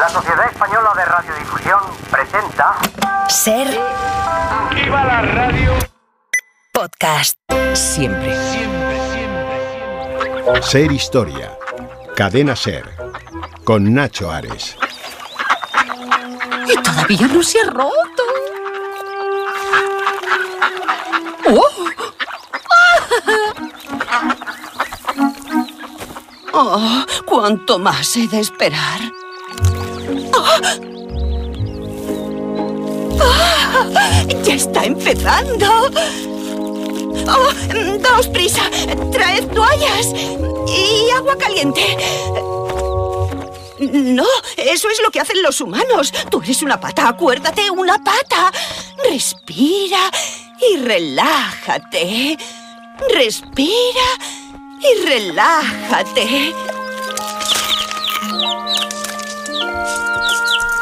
La Sociedad Española de Radiodifusión presenta... Ser... ¡Viva la radio! Podcast. Siempre. Siempre, siempre, siempre. Ser Historia. Cadena Ser. Con Nacho Ares. ¡Y todavía no se ha roto! ¡Oh! ¡Oh! ¡Cuánto más he de esperar! ¡Oh! ¡Oh! ¡Ya está empezando! ¡Oh! ¡Daos prisa! ¡Traed toallas! ¡Y agua caliente! No, eso es lo que hacen los humanos. Tú eres una pata, acuérdate, una pata. Respira y relájate. Respira y relájate.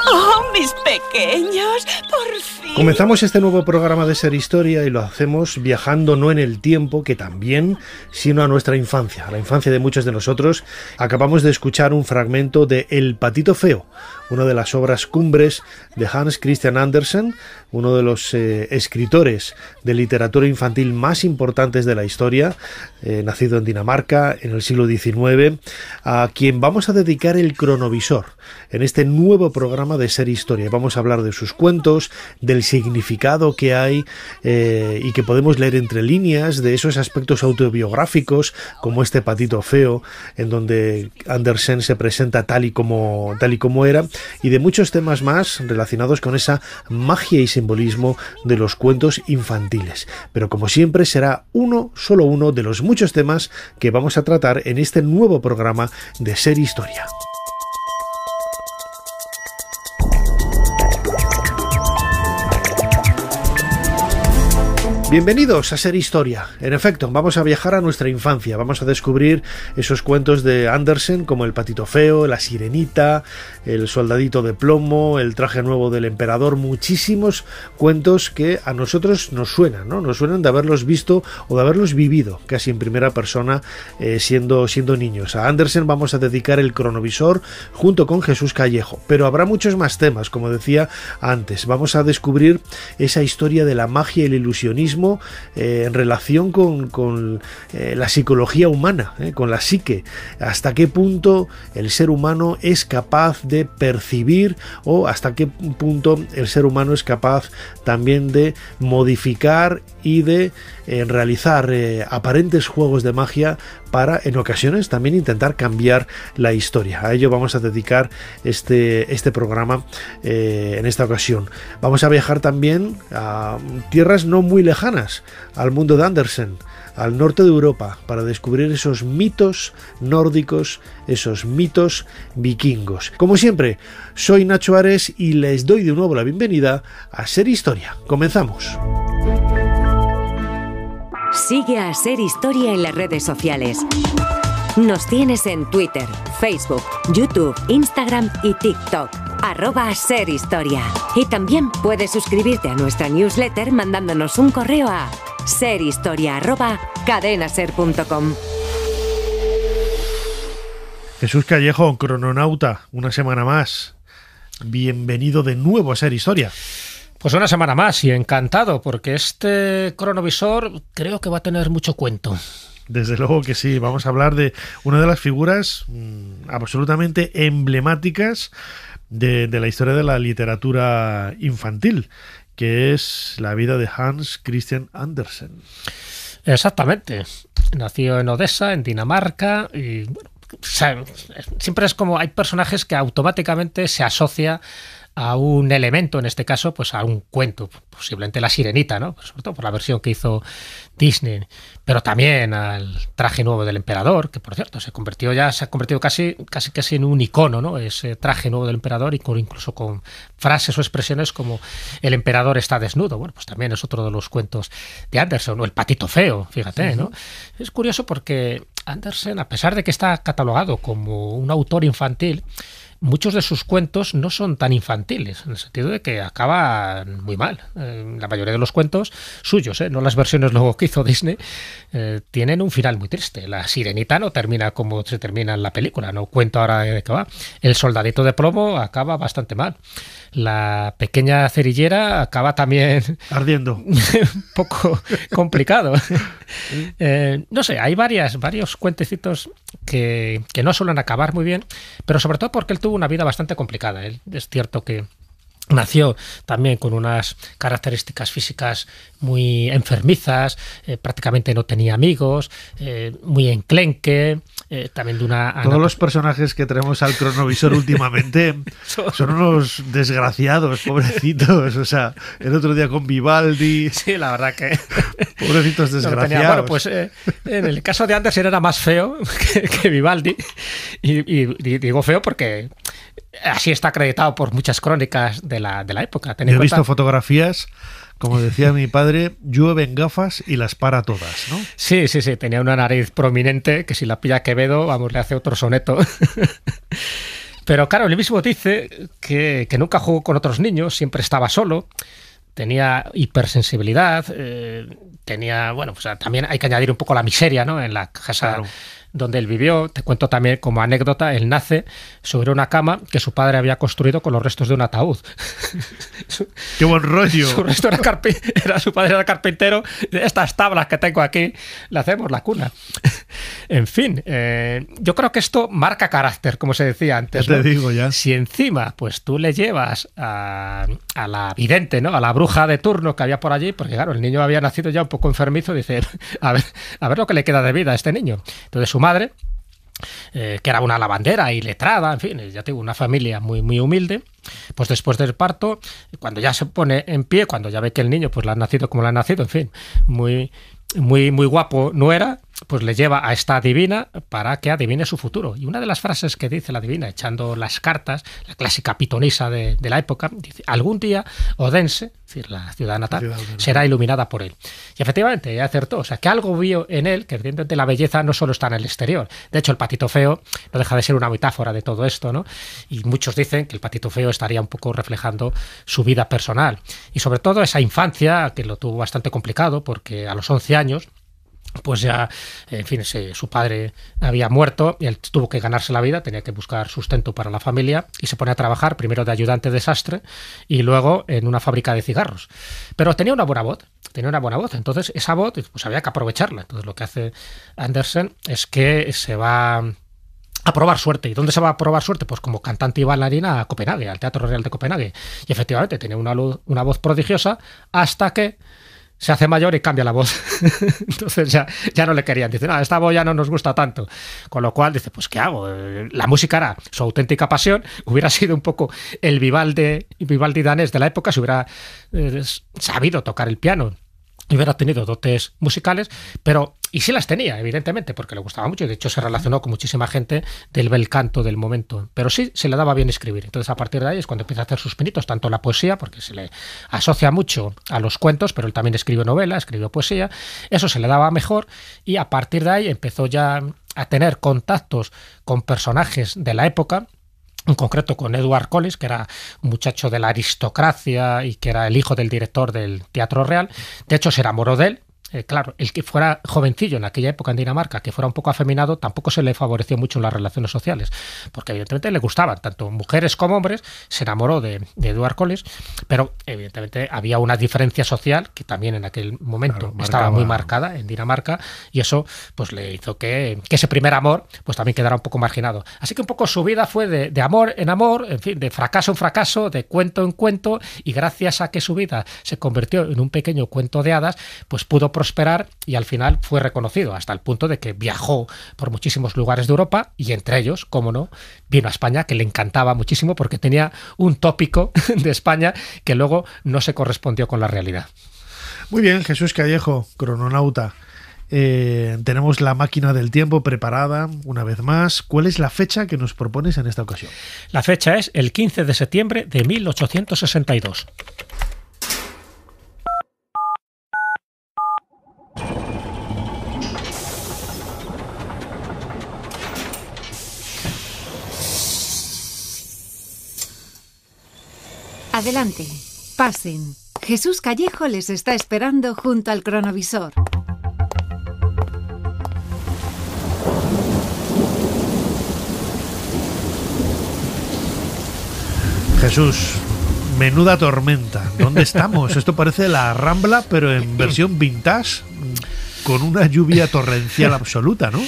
¡Oh, mis pequeños! ¡Por fin! Comenzamos este nuevo programa de Ser Historia y lo hacemos viajando no en el tiempo, que también, sino a nuestra infancia, a la infancia de muchos de nosotros. Acabamos de escuchar un fragmento de El Patito Feo, una de las obras cumbres de Hans Christian Andersen, uno de los escritores de literatura infantil más importantes de la historia, nacido en Dinamarca en el siglo XIX, a quien vamos a dedicar el cronovisor en este nuevo programa de Ser Historia. Vamos a hablar de sus cuentos, del significado que hay y que podemos leer entre líneas, de esos aspectos autobiográficos como este Patito Feo, en donde Andersen se presenta tal y como era, y de muchos temas más relacionados con esa magia y simbolismo de los cuentos infantiles. Pero como siempre será solo uno de los muchos temas que vamos a tratar en este nuevo programa de Ser Historia. Bienvenidos a Ser Historia. En efecto, vamos a viajar a nuestra infancia, vamos a descubrir esos cuentos de Andersen como El Patito Feo, La Sirenita, El Soldadito de Plomo, El Traje Nuevo del Emperador, muchísimos cuentos que a nosotros nos suenan, ¿no? Nos suenan de haberlos visto o de haberlos vivido casi en primera persona siendo niños. A Andersen vamos a dedicar el cronovisor junto con Jesús Callejo, pero habrá muchos más temas, como decía antes. Vamos a descubrir esa historia de la magia y el ilusionismo en relación con la psicología humana, con la psique. Hasta qué punto el ser humano es capaz de percibir, o hasta qué punto el ser humano es capaz también de modificar y de realizar aparentes juegos de magia para, en ocasiones, también intentar cambiar la historia. A ello vamos a dedicar este programa en esta ocasión. Vamos a viajar también a tierras no muy lejanas, al mundo de Andersen, al norte de Europa, para descubrir esos mitos nórdicos, esos mitos vikingos. Como siempre, soy Nacho Ares y les doy de nuevo la bienvenida a Ser Historia. Comenzamos. Sigue a Ser Historia en las redes sociales. Nos tienes en Twitter, Facebook, YouTube, Instagram y TikTok. @Ser Historia. Y también puedes suscribirte a nuestra newsletter mandándonos un correo a serhistoria@cadenaser.com. Jesús Callejo, crononauta, una semana más. Bienvenido de nuevo a Ser Historia. Pues una semana más y encantado, porque este cronovisor creo que va a tener mucho cuento. Desde luego que sí, vamos a hablar de una de las figuras absolutamente emblemáticas de la historia de la literatura infantil, que es la vida de Hans Christian Andersen. Exactamente. Nació en Odessa, en Dinamarca, y bueno, siempre es como hay personajes que automáticamente se asocia a un elemento, en este caso, pues a un cuento, posiblemente La Sirenita, ¿no? Sobre todo por la versión que hizo Disney, pero también al Traje Nuevo del Emperador, que por cierto se ha convertido casi en un icono, ¿no? Ese Traje Nuevo del Emperador, incluso con frases o expresiones como "el emperador está desnudo". Bueno, pues también es otro de los cuentos de Andersen, o El Patito Feo, fíjate, ¿no? Es curioso porque Andersen, a pesar de que está catalogado como un autor infantil, muchos de sus cuentos no son tan infantiles, en el sentido de que acaban muy mal. La mayoría de los cuentos suyos, no las versiones luego que hizo Disney, tienen un final muy triste. La Sirenita no termina como se termina en la película, no cuento ahora de qué va. El Soldadito de Plomo acaba bastante mal. La Pequeña Cerillera acaba también... ardiendo. Un poco complicado. No sé, hay varios cuentecitos que no suelen acabar muy bien, pero sobre todo porque él tuvo una vida bastante complicada. Él, es cierto que nació también con unas características físicas muy enfermizas, prácticamente no tenía amigos, muy enclenque, también de una... Todos los personajes que traemos al cronovisor últimamente son unos desgraciados, pobrecitos. O sea, el otro día con Vivaldi... Sí, la verdad que... Pobrecitos desgraciados. No tenía, bueno, pues en el caso de Andersen era más feo que Vivaldi. Y digo feo porque... así está acreditado por muchas crónicas de la época. Yo he visto fotografías, como decía mi padre, llueven gafas y las para todas, ¿no? Sí, sí, sí. Tenía una nariz prominente que si la pilla Quevedo, vamos, le hace otro soneto. Pero claro, él mismo dice que nunca jugó con otros niños, siempre estaba solo, tenía hipersensibilidad, tenía, bueno, pues también hay que añadir un poco la miseria, ¿no? En la casa... Claro. Donde él vivió. Te cuento también como anécdota, él nace sobre una cama que su padre había construido con los restos de un ataúd. ¡Qué buen rollo! Su padre era carpintero. Estas tablas que tengo aquí, le hacemos la cuna. En fin, yo creo que esto marca carácter, como se decía antes, ¿no? Te digo ya. Si encima pues tú le llevas a la vidente, ¿no? A la bruja de turno que había por allí, porque claro, el niño había nacido ya un poco enfermizo, dice, a ver lo que le queda de vida a este niño. Entonces su madre, que era una lavandera y letrada, en fin, ya tengo una familia muy, muy humilde, pues después del parto, cuando ya se pone en pie, cuando ya ve que el niño pues le ha nacido como le ha nacido, en fin, muy, muy, muy guapo no era, pues le lleva a esta adivina para que adivine su futuro. Y una de las frases que dice la adivina, echando las cartas, la clásica pitonisa de la época, dice, algún día Odense, es decir, la ciudad natal, será iluminada por él. Y efectivamente, ella acertó. O sea, que algo vio en él, que evidentemente la belleza no solo está en el exterior. De hecho, el patito feo no deja de ser una metáfora de todo esto, ¿no? Y muchos dicen que el patito feo estaría un poco reflejando su vida personal. Y sobre todo esa infancia, que lo tuvo bastante complicado, porque a los 11 años... pues ya, en fin, su padre había muerto y él tuvo que ganarse la vida, tenía que buscar sustento para la familia y se pone a trabajar primero de ayudante de sastre y luego en una fábrica de cigarros. Pero tenía una buena voz, entonces esa voz pues había que aprovecharla. Entonces lo que hace Andersen es que se va a probar suerte. ¿Y dónde se va a probar suerte? Pues como cantante y bailarina a Copenhague, al Teatro Real de Copenhague. Y efectivamente tenía una voz prodigiosa hasta que se hace mayor y cambia la voz. Entonces ya no le querían. Dice, no, esta voz ya no nos gusta tanto. Con lo cual dice, pues ¿qué hago? La música era su auténtica pasión. Hubiera sido un poco el Vivaldi danés de la época si hubiera sabido tocar el piano. Hubiera tenido dotes musicales, pero... Y sí las tenía, evidentemente, porque le gustaba mucho y de hecho se relacionó con muchísima gente del bel canto del momento, pero sí se le daba bien escribir. Entonces a partir de ahí es cuando empieza a hacer sus pinitos, tanto la poesía, porque se le asocia mucho a los cuentos, pero él también escribió novela, escribió poesía, eso se le daba mejor y a partir de ahí empezó ya a tener contactos con personajes de la época, en concreto con Edvard Collin, que era un muchacho de la aristocracia y que era el hijo del director del Teatro Real. De hecho se enamoró de él. Claro, el que fuera jovencillo en aquella época en Dinamarca, que fuera un poco afeminado, tampoco se le favoreció mucho en las relaciones sociales, porque evidentemente le gustaban tanto mujeres como hombres. Se enamoró de Edvard Collin, pero evidentemente había una diferencia social que también en aquel momento estaba muy marcada en Dinamarca, y eso pues le hizo que ese primer amor pues también quedara un poco marginado. Así que un poco su vida fue de amor en amor, en fin, de fracaso en fracaso, de cuento en cuento, y gracias a que su vida se convirtió en un pequeño cuento de hadas, pues pudo prosperar y al final fue reconocido hasta el punto de que viajó por muchísimos lugares de Europa y entre ellos, como no, vino a España, que le encantaba muchísimo porque tenía un tópico de España que luego no se correspondió con la realidad. Muy bien, Jesús Callejo, crononauta. Tenemos la máquina del tiempo preparada una vez más. ¿Cuál es la fecha que nos propones en esta ocasión? La fecha es el 15 de septiembre de 1862. Adelante, pasen. Jesús Callejo les está esperando junto al cronovisor. Jesús, menuda tormenta. ¿Dónde estamos? Esto parece la Rambla, pero en versión vintage, con una lluvia torrencial absoluta, ¿no?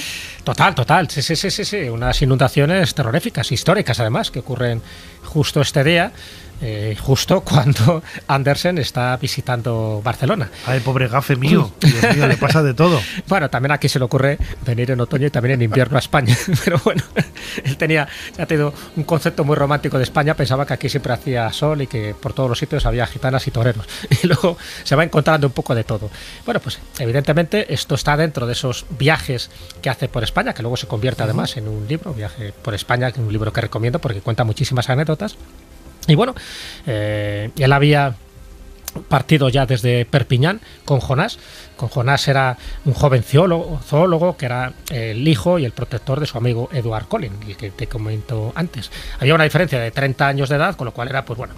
Total, total. Sí, sí, sí, sí, sí. Unas inundaciones terroríficas, históricas además, que ocurren justo este día. Justo cuando Andersen está visitando Barcelona. Ay, pobre gafe mío, Dios mío, le pasa de todo. Bueno, también aquí se le ocurre venir en otoño y también en invierno a España. Pero bueno, él tenía, ya te digo, un concepto muy romántico de España. Pensaba que aquí siempre hacía sol y que por todos los sitios había gitanas y toreros. Y luego se va encontrando un poco de todo. Bueno, pues evidentemente esto está dentro de esos viajes que hace por España, que luego se convierte además en un libro, Viaje por España, que es un libro que recomiendo porque cuenta muchísimas anécdotas. Y bueno, él había partido ya desde Perpiñán con Jonás. Con Jonás era un joven zoólogo que era el hijo y el protector de su amigo Edvard Collin, el que te comentó antes. Había una diferencia de 30 años de edad, con lo cual era, pues bueno,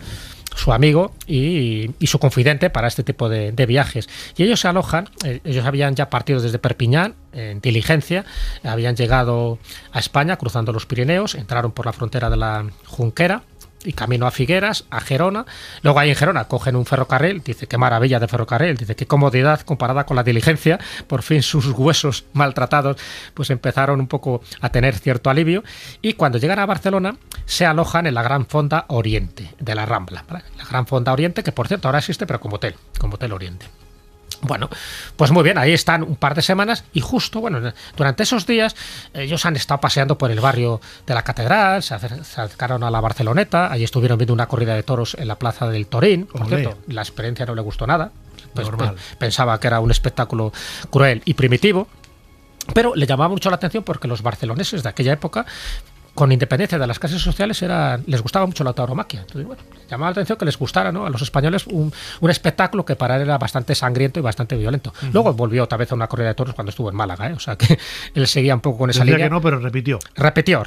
su amigo y su confidente para este tipo de viajes. Y ellos se alojan, ellos habían ya partido desde Perpiñán en diligencia, habían llegado a España cruzando los Pirineos, entraron por la frontera de la Junquera y camino a Figueras, a Gerona. Luego ahí en Gerona cogen un ferrocarril. Dice, qué maravilla de ferrocarril. Dice, qué comodidad comparada con la diligencia. Por fin sus huesos maltratados pues empezaron un poco a tener cierto alivio. Y cuando llegan a Barcelona se alojan en la Gran Fonda Oriente de la Rambla, ¿vale? La Gran Fonda Oriente, que por cierto ahora existe, pero como hotel Oriente. Bueno, pues muy bien, ahí están un par de semanas y justo, bueno, durante esos días ellos han estado paseando por el barrio de la Catedral, se acercaron a la Barceloneta, allí estuvieron viendo una corrida de toros en la plaza del Torín. Por cierto, la experiencia no le gustó nada, pues pensaba que era un espectáculo cruel y primitivo, pero le llamaba mucho la atención porque los barceloneses de aquella época, con independencia de las clases sociales, les gustaba mucho la tauromaquia. Entonces, bueno, llamaba la atención que les gustara, ¿no?, a los españoles un espectáculo que para él era bastante sangriento y bastante violento. Luego volvió otra vez a una corrida de toros cuando estuvo en Málaga, ¿eh? O sea que él seguía un poco con esa línea. Que no, pero repitió.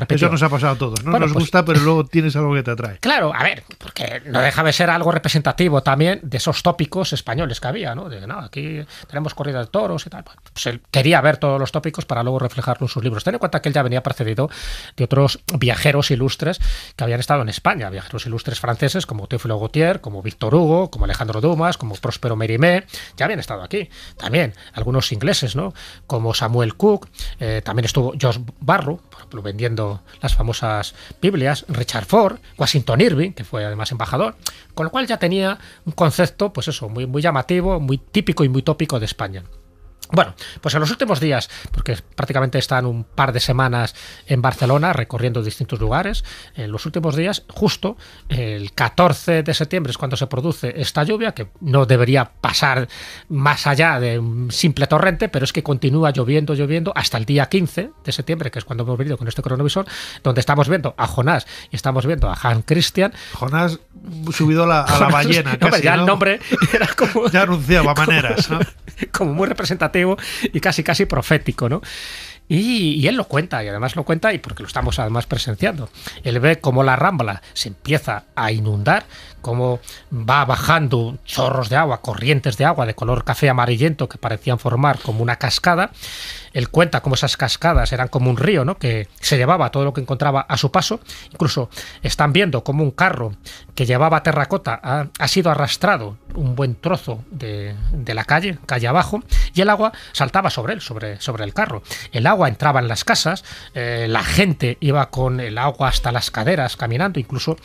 Eso nos ha pasado a todos, ¿no? Bueno, nos gusta, pero luego tienes algo que te atrae. Claro, a ver, porque no deja de ser algo representativo también de esos tópicos españoles que había, ¿no? De, no, aquí tenemos corrida de toros y tal. Pues él quería ver todos los tópicos para luego reflejarlo en sus libros. Ten en cuenta que él ya venía precedido de otros viajeros ilustres que habían estado en España, viajeros ilustres franceses como Teófilo Gautier, como Víctor Hugo, como Alejandro Dumas, como Próspero Mérimée, ya habían estado aquí. También algunos ingleses, ¿no?, como Samuel Cook, también estuvo George Barrow, por ejemplo, vendiendo las famosas Biblias, Richard Ford, Washington Irving, que fue además embajador, con lo cual ya tenía un concepto, pues eso, muy, muy llamativo, muy típico y muy tópico de España. Bueno, pues en los últimos días, porque prácticamente están un par de semanas en Barcelona recorriendo distintos lugares, en los últimos días, justo el 14 de septiembre es cuando se produce esta lluvia, que no debería pasar más allá de un simple torrente, pero es que continúa lloviendo hasta el día 15 de septiembre, que es cuando hemos venido con este cronovisor, donde estamos viendo a Jonás y estamos viendo a Hans Christian. Jonás subido a la ballena. Casi, ya ¿no? El nombre era como... ya anunciaba maneras, ¿no? Como muy representativo y casi profético, ¿no? Y él lo cuenta, y además lo cuenta, y porque lo estamos además presenciando. Él ve cómo la Rambla se empieza a inundar, cómo va bajando chorros de agua, corrientes de agua de color café amarillento que parecían formar como una cascada. Él cuenta cómo esas cascadas eran como un río, ¿no?, que se llevaba todo lo que encontraba a su paso. Incluso están viendo cómo un carro que llevaba terracota ha sido arrastrado un buen trozo de la calle abajo, y el agua saltaba sobre él, sobre el carro. El agua entraba en las casas, la gente iba con el agua hasta las caderas caminando, incluso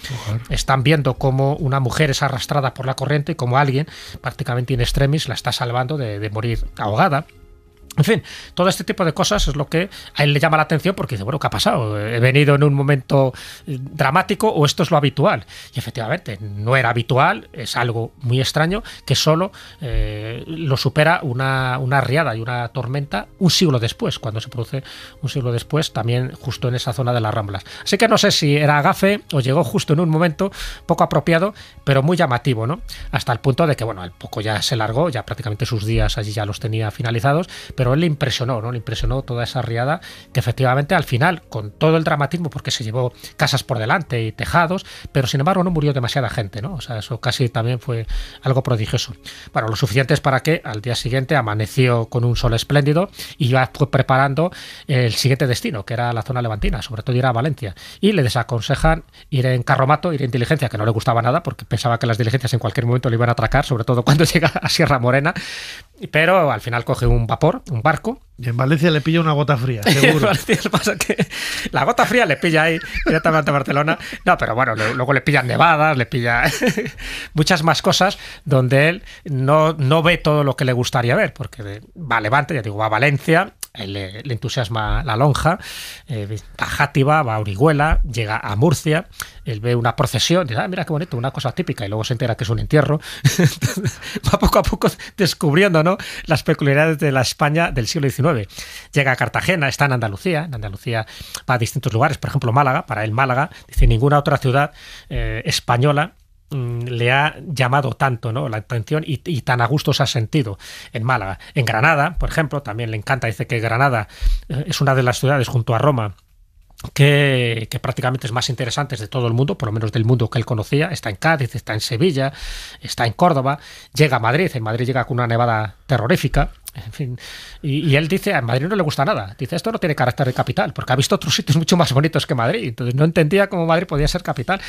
están viendo cómo una mujer es arrastrada por la corriente y cómo alguien prácticamente in extremis la está salvando de morir ahogada. En fin, todo este tipo de cosas es lo que a él le llama la atención porque dice, bueno, ¿qué ha pasado? ¿He venido en un momento dramático o esto es lo habitual? Y efectivamente, no era habitual, es algo muy extraño que solo lo supera una riada y una tormenta un siglo después, cuando se produce un siglo después, también justo en esa zona de las Ramblas. Así que no sé si era agafe o llegó justo en un momento poco apropiado, pero muy llamativo, ¿no? Hasta el punto de que, bueno, al poco ya se largó, ya prácticamente sus días allí ya los tenía finalizados, pero pero él le impresionó, ¿no? Le impresionó toda esa riada que efectivamente al final, con todo el dramatismo, porque se llevó casas por delante y tejados, pero sin embargo no murió demasiada gente, ¿no? O sea, eso casi también fue algo prodigioso. Bueno, lo suficiente es para que al día siguiente amaneció con un sol espléndido y ya fue preparando el siguiente destino, que era la zona levantina, sobre todo ir a Valencia. Y le desaconsejan ir en carromato, ir en diligencia, que no le gustaba nada porque pensaba que las diligencias en cualquier momento le iban a atracar, sobre todo cuando llega a Sierra Morena, pero al final coge un vapor, un barco. Y en Valencia le pilla una gota fría, seguro. Pasa que la gota fría le pilla ahí directamente a Barcelona. No, pero bueno, luego le pillan nevadas, le pilla muchas más cosas donde él no ve todo lo que le gustaría ver, porque va a Levante, ya digo, va a Valencia, le entusiasma la lonja, va a Játiva, va a Orihuela, llega a Murcia, él ve una procesión, dice, ah, mira qué bonito, una cosa típica, y luego se entera que es un entierro. Entonces, va poco a poco descubriendo, ¿no?, las peculiaridades de la España del siglo XIX. Llega a Cartagena, está en Andalucía va a distintos lugares, por ejemplo Málaga, para él Málaga, dice, ninguna otra ciudad española le ha llamado tanto, ¿no?, la atención y tan a gusto se ha sentido en Málaga. En Granada, por ejemplo, también le encanta, dice que Granada es una de las ciudades junto a Roma que prácticamente es más interesante de todo el mundo, por lo menos del mundo que él conocía. Está en Cádiz, está en Sevilla, está en Córdoba, llega a Madrid, en Madrid llega con una nevada terrorífica, en fin, y él dice, a Madrid no le gusta nada, dice, esto no tiene carácter de capital, porque ha visto otros sitios mucho más bonitos que Madrid, entonces no entendía cómo Madrid podía ser capital.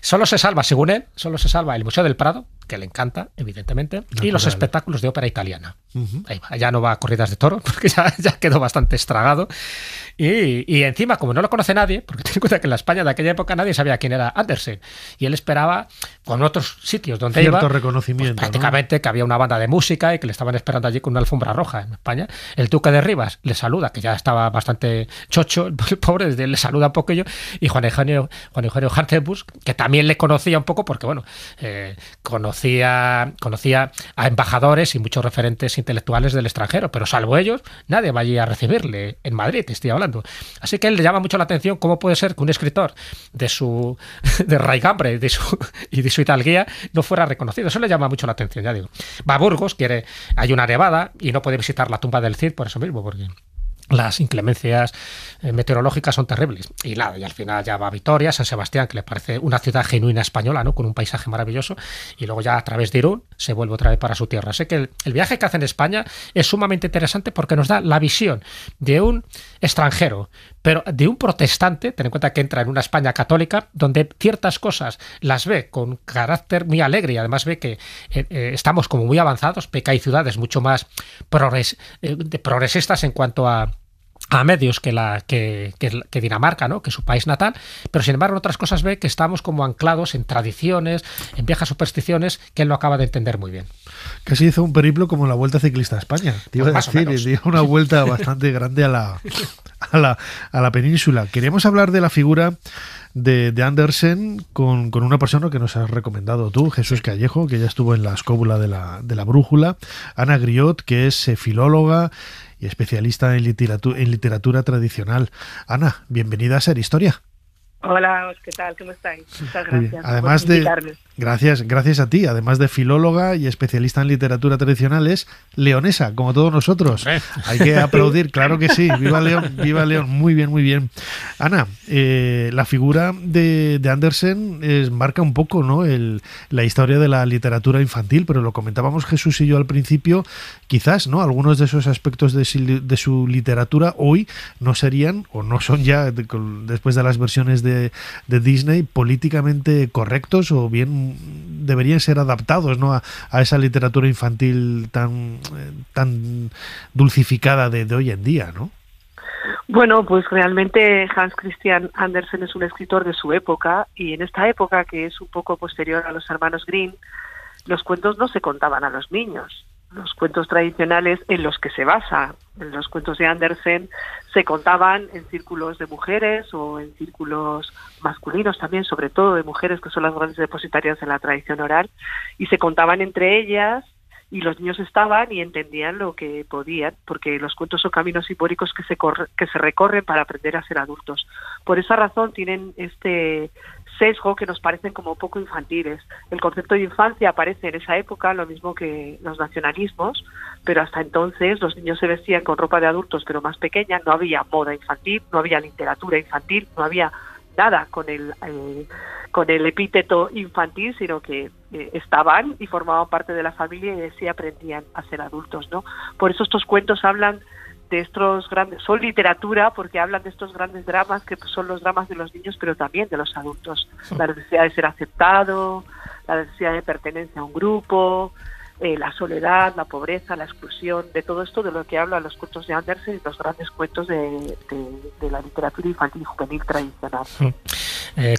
Solo se salva, según él, solo se salva el Museo del Prado, que le encanta, evidentemente, natural, y los espectáculos de ópera italiana. Ahí va. Ya no va a corridas de toros, porque ya quedó bastante estragado. Y encima, como no lo conoce nadie, porque ten en cuenta que en la España de aquella época nadie sabía quién era Andersen, y él esperaba, con otros sitios donde cierto iba, reconocimiento, pues, prácticamente, ¿no?, que había una banda de música y que le estaban esperando allí con una alfombra roja en España. El Duque de Rivas le saluda, que ya estaba bastante chocho, el pobre, le saluda un poquillo, y Juan Eugenio Hartebus, que también le conocía un poco, porque bueno, conocía a embajadores y muchos referentes intelectuales del extranjero, pero salvo ellos, nadie va allí a recibirle en Madrid, te estoy hablando. Así que a él le llama mucho la atención cómo puede ser que un escritor de raigambre y de su hidalguía no fuera reconocido. Eso le llama mucho la atención, ya digo. Va a Burgos, hay una nevada y no puede visitar la tumba del Cid por eso mismo, porque las inclemencias meteorológicas son terribles. Y nada, y al final ya va a Vitoria, San Sebastián, que le parece una ciudad genuina española, ¿no?, con un paisaje maravilloso, y luego ya a través de Irún se vuelve otra vez para su tierra. Así que el viaje que hace en España es sumamente interesante porque nos da la visión de un extranjero, pero de un protestante, ten en cuenta que entra en una España católica, donde ciertas cosas las ve con carácter muy alegre, y además ve que estamos como muy avanzados, ve que hay ciudades mucho más progresistas en cuanto a medios que Dinamarca, ¿no?, que es su país natal, pero sin embargo en otras cosas ve que estamos como anclados en tradiciones, en viejas supersticiones, que él no acaba de entender muy bien. Casi hizo un periplo como la Vuelta Ciclista a España, te iba a decir, y dio una vuelta bastante grande a la península. Queremos hablar de la figura de Andersen con una persona que nos has recomendado tú, Jesús Callejo, que ya estuvo en la escóbula de la brújula, Ana Griot, que es filóloga y especialista en literatura tradicional. Ana, bienvenida a Ser Historia. Hola, ¿qué tal? ¿Cómo estáis? Muchas gracias. Además por invitarme. Gracias a ti. Además de filóloga y especialista en literatura tradicional, es leonesa, como todos nosotros. Hay que aplaudir, claro que sí. Viva León, viva León. Muy bien, muy bien. Ana, la figura de Andersen marca un poco, ¿no?, la historia de la literatura infantil, pero lo comentábamos Jesús y yo al principio, quizás, ¿no?, algunos de esos aspectos de su literatura hoy no serían, o no son ya, después de las versiones de Disney, políticamente correctos, o bien deberían ser adaptados, ¿no?, a esa literatura infantil tan dulcificada de hoy en día, ¿no? Bueno, pues realmente Hans Christian Andersen es un escritor de su época, y en esta época, que es un poco posterior a los hermanos Grimm, los cuentos no se contaban a los niños. Los cuentos tradicionales en los que se basa, en los cuentos de Andersen, se contaban en círculos de mujeres o en círculos masculinos también, sobre todo de mujeres, que son las grandes depositarias de la tradición oral, y se contaban entre ellas, y los niños estaban y entendían lo que podían, porque los cuentos son caminos simbólicos que se recorren para aprender a ser adultos. Por esa razón tienen este sesgo que nos parecen como poco infantiles. El concepto de infancia aparece en esa época, lo mismo que los nacionalismos, pero hasta entonces los niños se vestían con ropa de adultos, pero más pequeña. No había moda infantil, no había literatura infantil, no había nada con el epíteto infantil, sino que estaban y formaban parte de la familia y así aprendían a ser adultos, ¿no? Por eso estos cuentos hablan de estos grandes, son literatura porque hablan de estos grandes dramas que son los dramas de los niños, pero también de los adultos. La necesidad de ser aceptado, la necesidad de pertenencia a un grupo, la soledad, la pobreza, la exclusión, de todo esto de lo que hablan los cuentos de Andersen y los grandes cuentos de la literatura infantil y juvenil tradicional.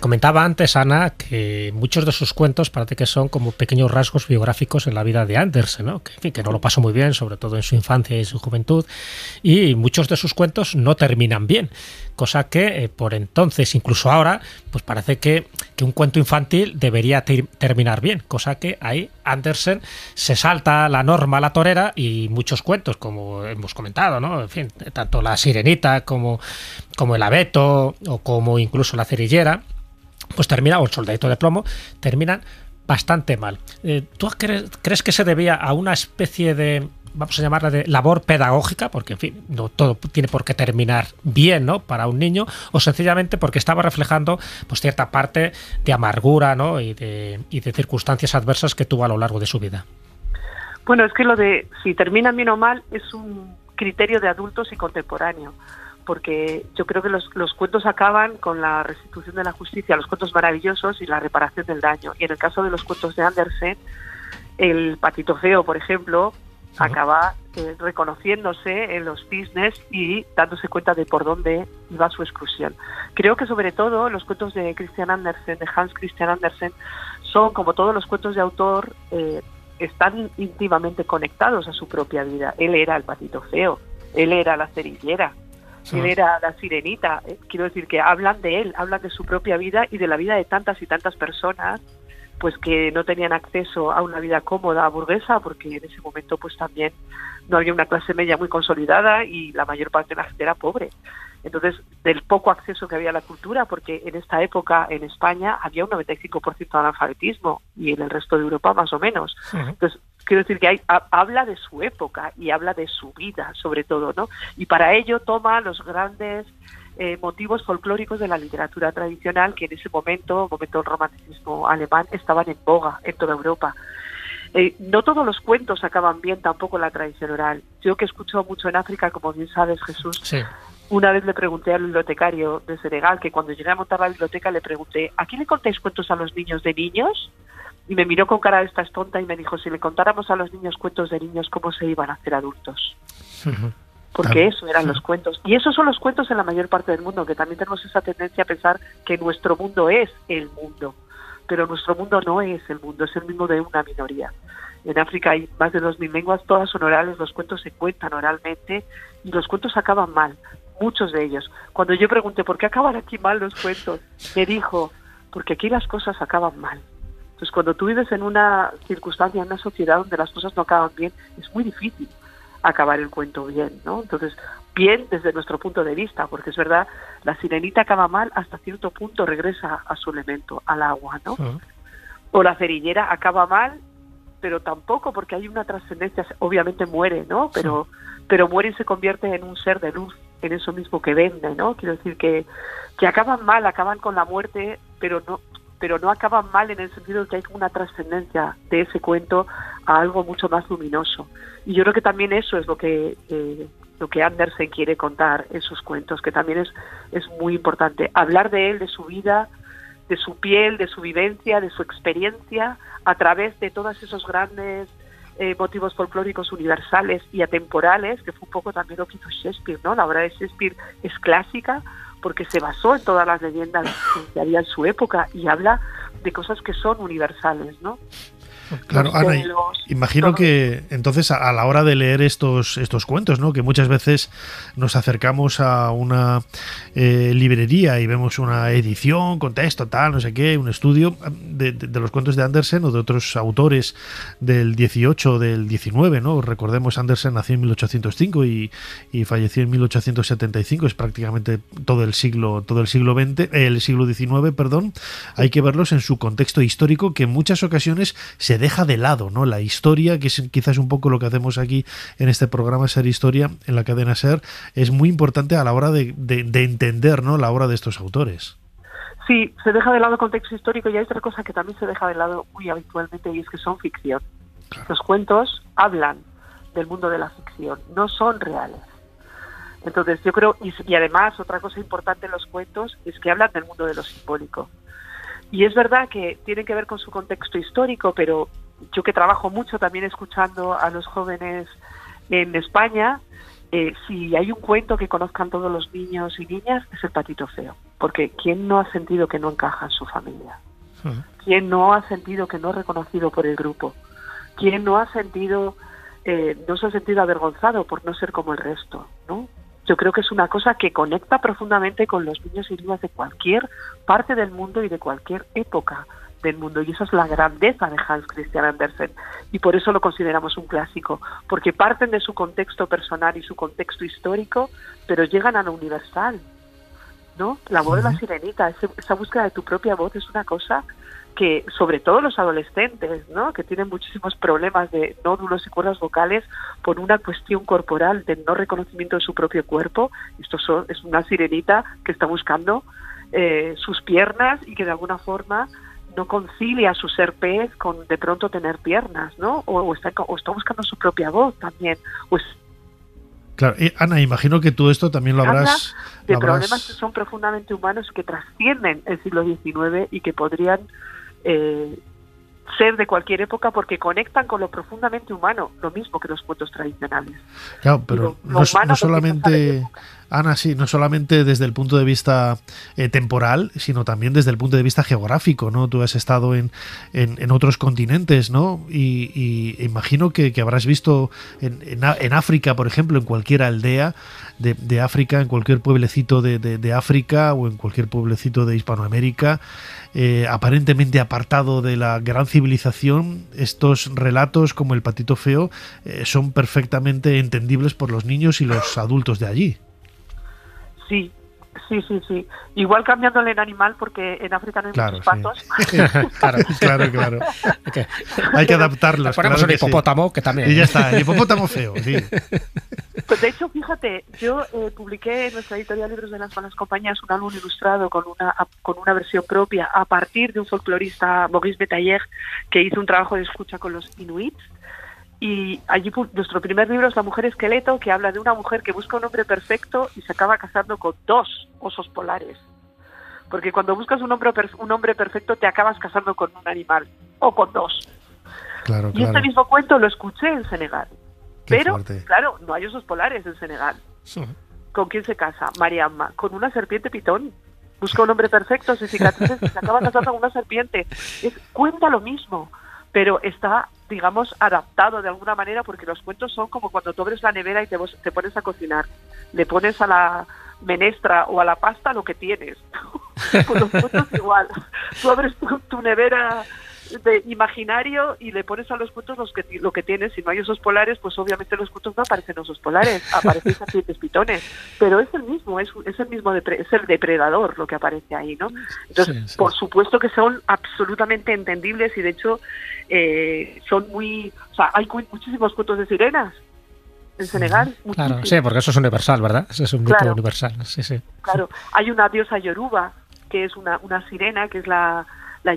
Comentaba antes, Ana, que muchos de sus cuentos parece que son como pequeños rasgos biográficos en la vida de Andersen, ¿no? Que no lo pasó muy bien, sobre todo en su infancia y su juventud, y muchos de sus cuentos no terminan bien, cosa que por entonces, incluso ahora, pues parece que un cuento infantil debería terminar bien, cosa que ahí Andersen se salta la norma, la torera, y muchos cuentos, como hemos comentado, ¿no? En fin, tanto La Sirenita como El Abeto o como incluso La Cerillera, pues termina, o El Soldadito de Plomo, terminan bastante mal. ¿Tú crees que se debía a una especie de, vamos a llamarla, de labor pedagógica? Porque, en fin, no todo tiene por qué terminar bien, ¿no?, para un niño, o sencillamente porque estaba reflejando, pues, cierta parte de amargura, ¿no?, y de circunstancias adversas que tuvo a lo largo de su vida. Bueno, es que lo de si terminan bien o mal es un criterio de adultos y contemporáneo, porque yo creo que los cuentos acaban con la restitución de la justicia, los cuentos maravillosos y la reparación del daño. Y en el caso de los cuentos de Andersen, El Patito Feo, por ejemplo, acaba reconociéndose en los cisnes y dándose cuenta de por dónde iba su exclusión. Creo que sobre todo los cuentos de Hans Christian Andersen, son, como todos los cuentos de autor, están íntimamente conectados a su propia vida. Él era el patito feo, él era la cerillera, él era la sirenita. Quiero decir que hablan de él, hablan de su propia vida y de la vida de tantas y tantas personas, pues, que no tenían acceso a una vida cómoda burguesa, porque en ese momento, pues, también no había una clase media muy consolidada y la mayor parte de la gente era pobre. Entonces, del poco acceso que había a la cultura, porque en esta época en España había un 95% de analfabetismo y en el resto de Europa más o menos. Entonces, quiero decir que habla de su época y habla de su vida, sobre todo, ¿no? Y para ello toma los grandes motivos folclóricos de la literatura tradicional que en ese momento del romanticismo alemán, estaban en boga en toda Europa. No todos los cuentos acaban bien tampoco la tradición oral. Yo, que escucho mucho en África, como bien sabes, Jesús, una vez le pregunté al bibliotecario de Senegal, que cuando llegué a montar la biblioteca le pregunté: ¿a quién le contáis cuentos a los niños de niños? Y me miró con cara de "estás tonta" y me dijo: si le contáramos a los niños cuentos de niños, ¿cómo se iban a hacer adultos? Porque eso eran los cuentos. Y esos son los cuentos en la mayor parte del mundo, que también tenemos esa tendencia a pensar que nuestro mundo es el mundo. Pero nuestro mundo no es el mundo, es el mismo de una minoría. En África hay más de 2.000 lenguas, todas son orales, los cuentos se cuentan oralmente y los cuentos acaban mal, muchos de ellos. Cuando yo pregunté por qué acaban aquí mal los cuentos, me dijo: porque aquí las cosas acaban mal. Entonces, cuando tú vives en una circunstancia, en una sociedad donde las cosas no acaban bien, es muy difícil acabar el cuento bien, ¿no? Entonces, bien desde nuestro punto de vista, porque es verdad, la sirenita acaba mal hasta cierto punto, regresa a su elemento, al agua, ¿no? O la cerillera acaba mal, pero tampoco, porque hay una trascendencia, obviamente muere, ¿no? Pero muere y se convierte en un ser de luz, en eso mismo que vende, ¿no? Quiero decir que acaban mal, acaban con la muerte, pero no acaban mal en el sentido de que hay una trascendencia de ese cuento a algo mucho más luminoso. Y yo creo que también eso es lo que Andersen quiere contar en sus cuentos, que también es muy importante. Hablar de él, de su vida, de su piel, de su vivencia, de su experiencia, a través de todos esos grandes motivos folclóricos universales y atemporales, que fue un poco también lo que hizo Shakespeare, ¿no? La obra de Shakespeare es clásica, porque se basó en todas las leyendas que había en su época y habla de cosas que son universales, ¿no? Claro, Ana, imagino todo. Que entonces a la hora de leer estos cuentos, ¿no?, que muchas veces nos acercamos a una librería y vemos una edición con texto, tal, no sé qué, un estudio, de los cuentos de Andersen o de otros autores del 18 o del 19, ¿no? Recordemos, Andersen nació en 1805 y falleció en 1875, es prácticamente todo el siglo XIX, perdón. Hay que verlos en su contexto histórico, que en muchas ocasiones se deja de lado, ¿no? La historia, que es quizás un poco lo que hacemos aquí en este programa Ser Historia, en la cadena Ser, es muy importante a la hora de entender, ¿no?, la obra de estos autores. Sí, se deja de lado el contexto histórico, y hay otra cosa que también se deja de lado muy habitualmente, y es que son ficción. Claro. Los cuentos hablan del mundo de la ficción, no son reales. Entonces yo creo, y además otra cosa importante en los cuentos es que hablan del mundo de lo simbólico. Y es verdad que tienen que ver con su contexto histórico, pero yo, que trabajo mucho también escuchando a los jóvenes en España, si hay un cuento que conozcan todos los niños y niñas, es El Patito Feo. Porque ¿quién no ha sentido que no encaja en su familia? ¿Quién no ha sentido que no es reconocido por el grupo? ¿Quién no ha sentido, no se ha sentido avergonzado por no ser como el resto, ¿no? Yo creo que es una cosa que conecta profundamente con los niños y niñas de cualquier parte del mundo y de cualquier época del mundo, y esa es la grandeza de Hans Christian Andersen, y por eso lo consideramos un clásico, porque parten de su contexto personal y su contexto histórico, pero llegan a lo universal, ¿no? La voz de la sirenita, esa búsqueda de tu propia voz, es una cosa que, sobre todo los adolescentes, ¿no?, que tienen muchísimos problemas de nódulos y cuerdas vocales por una cuestión corporal de no reconocimiento de su propio cuerpo, es una sirenita que está buscando sus piernas y que de alguna forma no concilia su ser pez con de pronto tener piernas, ¿no? O está buscando su propia voz también. Pues, claro. Ana, imagino que tú esto también lo habrás... De problemas que son profundamente humanos, que trascienden el siglo XIX y que podrían ser de cualquier época, porque conectan con lo profundamente humano, lo mismo que los cuentos tradicionales. Claro, pero no solamente, Ana, sí, no solamente desde el punto de vista temporal, sino también desde el punto de vista geográfico, ¿no? Tú has estado en otros continentes, ¿no? Y imagino que habrás visto en África, por ejemplo, en cualquier aldea de África, en cualquier pueblecito de África o en cualquier pueblecito de Hispanoamérica, aparentemente apartado de la gran civilización, estos relatos como El Patito Feo son perfectamente entendibles por los niños y los adultos de allí. Sí, sí, sí, sí. Igual cambiándole el animal, porque en África no hay, claro, muchos patos. Sí. claro. Okay. Hay que adaptarlos. Ponemos claro un hipopótamo, sí, que también. Y ya está, el hipopótamo feo, sí. Pues de hecho, fíjate, yo publiqué en nuestra editorial Libros de las Malas Compañías un álbum ilustrado con una versión propia a partir de un folclorista, Maurice Betailleur, que hizo un trabajo de escucha con los inuits. Y allí nuestro primer libro es La Mujer Esqueleto, que habla de una mujer que busca un hombre perfecto y se acaba casando con 2 osos polares. Porque cuando buscas un hombre perfecto, te acabas casando con un animal, o con 2. Claro, y claro. Este mismo cuento lo escuché en Senegal. Qué pero, fuerte. Claro, no hay osos polares en Senegal. Sí. ¿Con quién se casa? Mariamma, con una serpiente pitón. Busca un hombre perfecto, sin cicatrices, y se acaba casando con una serpiente. Cuenta lo mismo, pero está, digamos, adaptado de alguna manera, porque los cuentos son como cuando tú abres la nevera y te pones a cocinar. Le pones a la menestra o a la pasta lo que tienes. Con los cuentos igual. Tú abres tu nevera de imaginario y le pones a los cuentos lo que tienes. Si no hay osos polares, pues obviamente los cuentos no aparecen osos polares, aparecen serpientes pitones. Pero es el mismo, es el depredador lo que aparece ahí, ¿no? Entonces, sí. Por supuesto que son absolutamente entendibles, y de hecho hay muchísimos cuentos de sirenas en Senegal. Sí, claro, sí, porque eso es universal, ¿verdad? Eso es un grupo universal, sí, sí. Claro, hay una diosa yoruba que es una sirena, que es la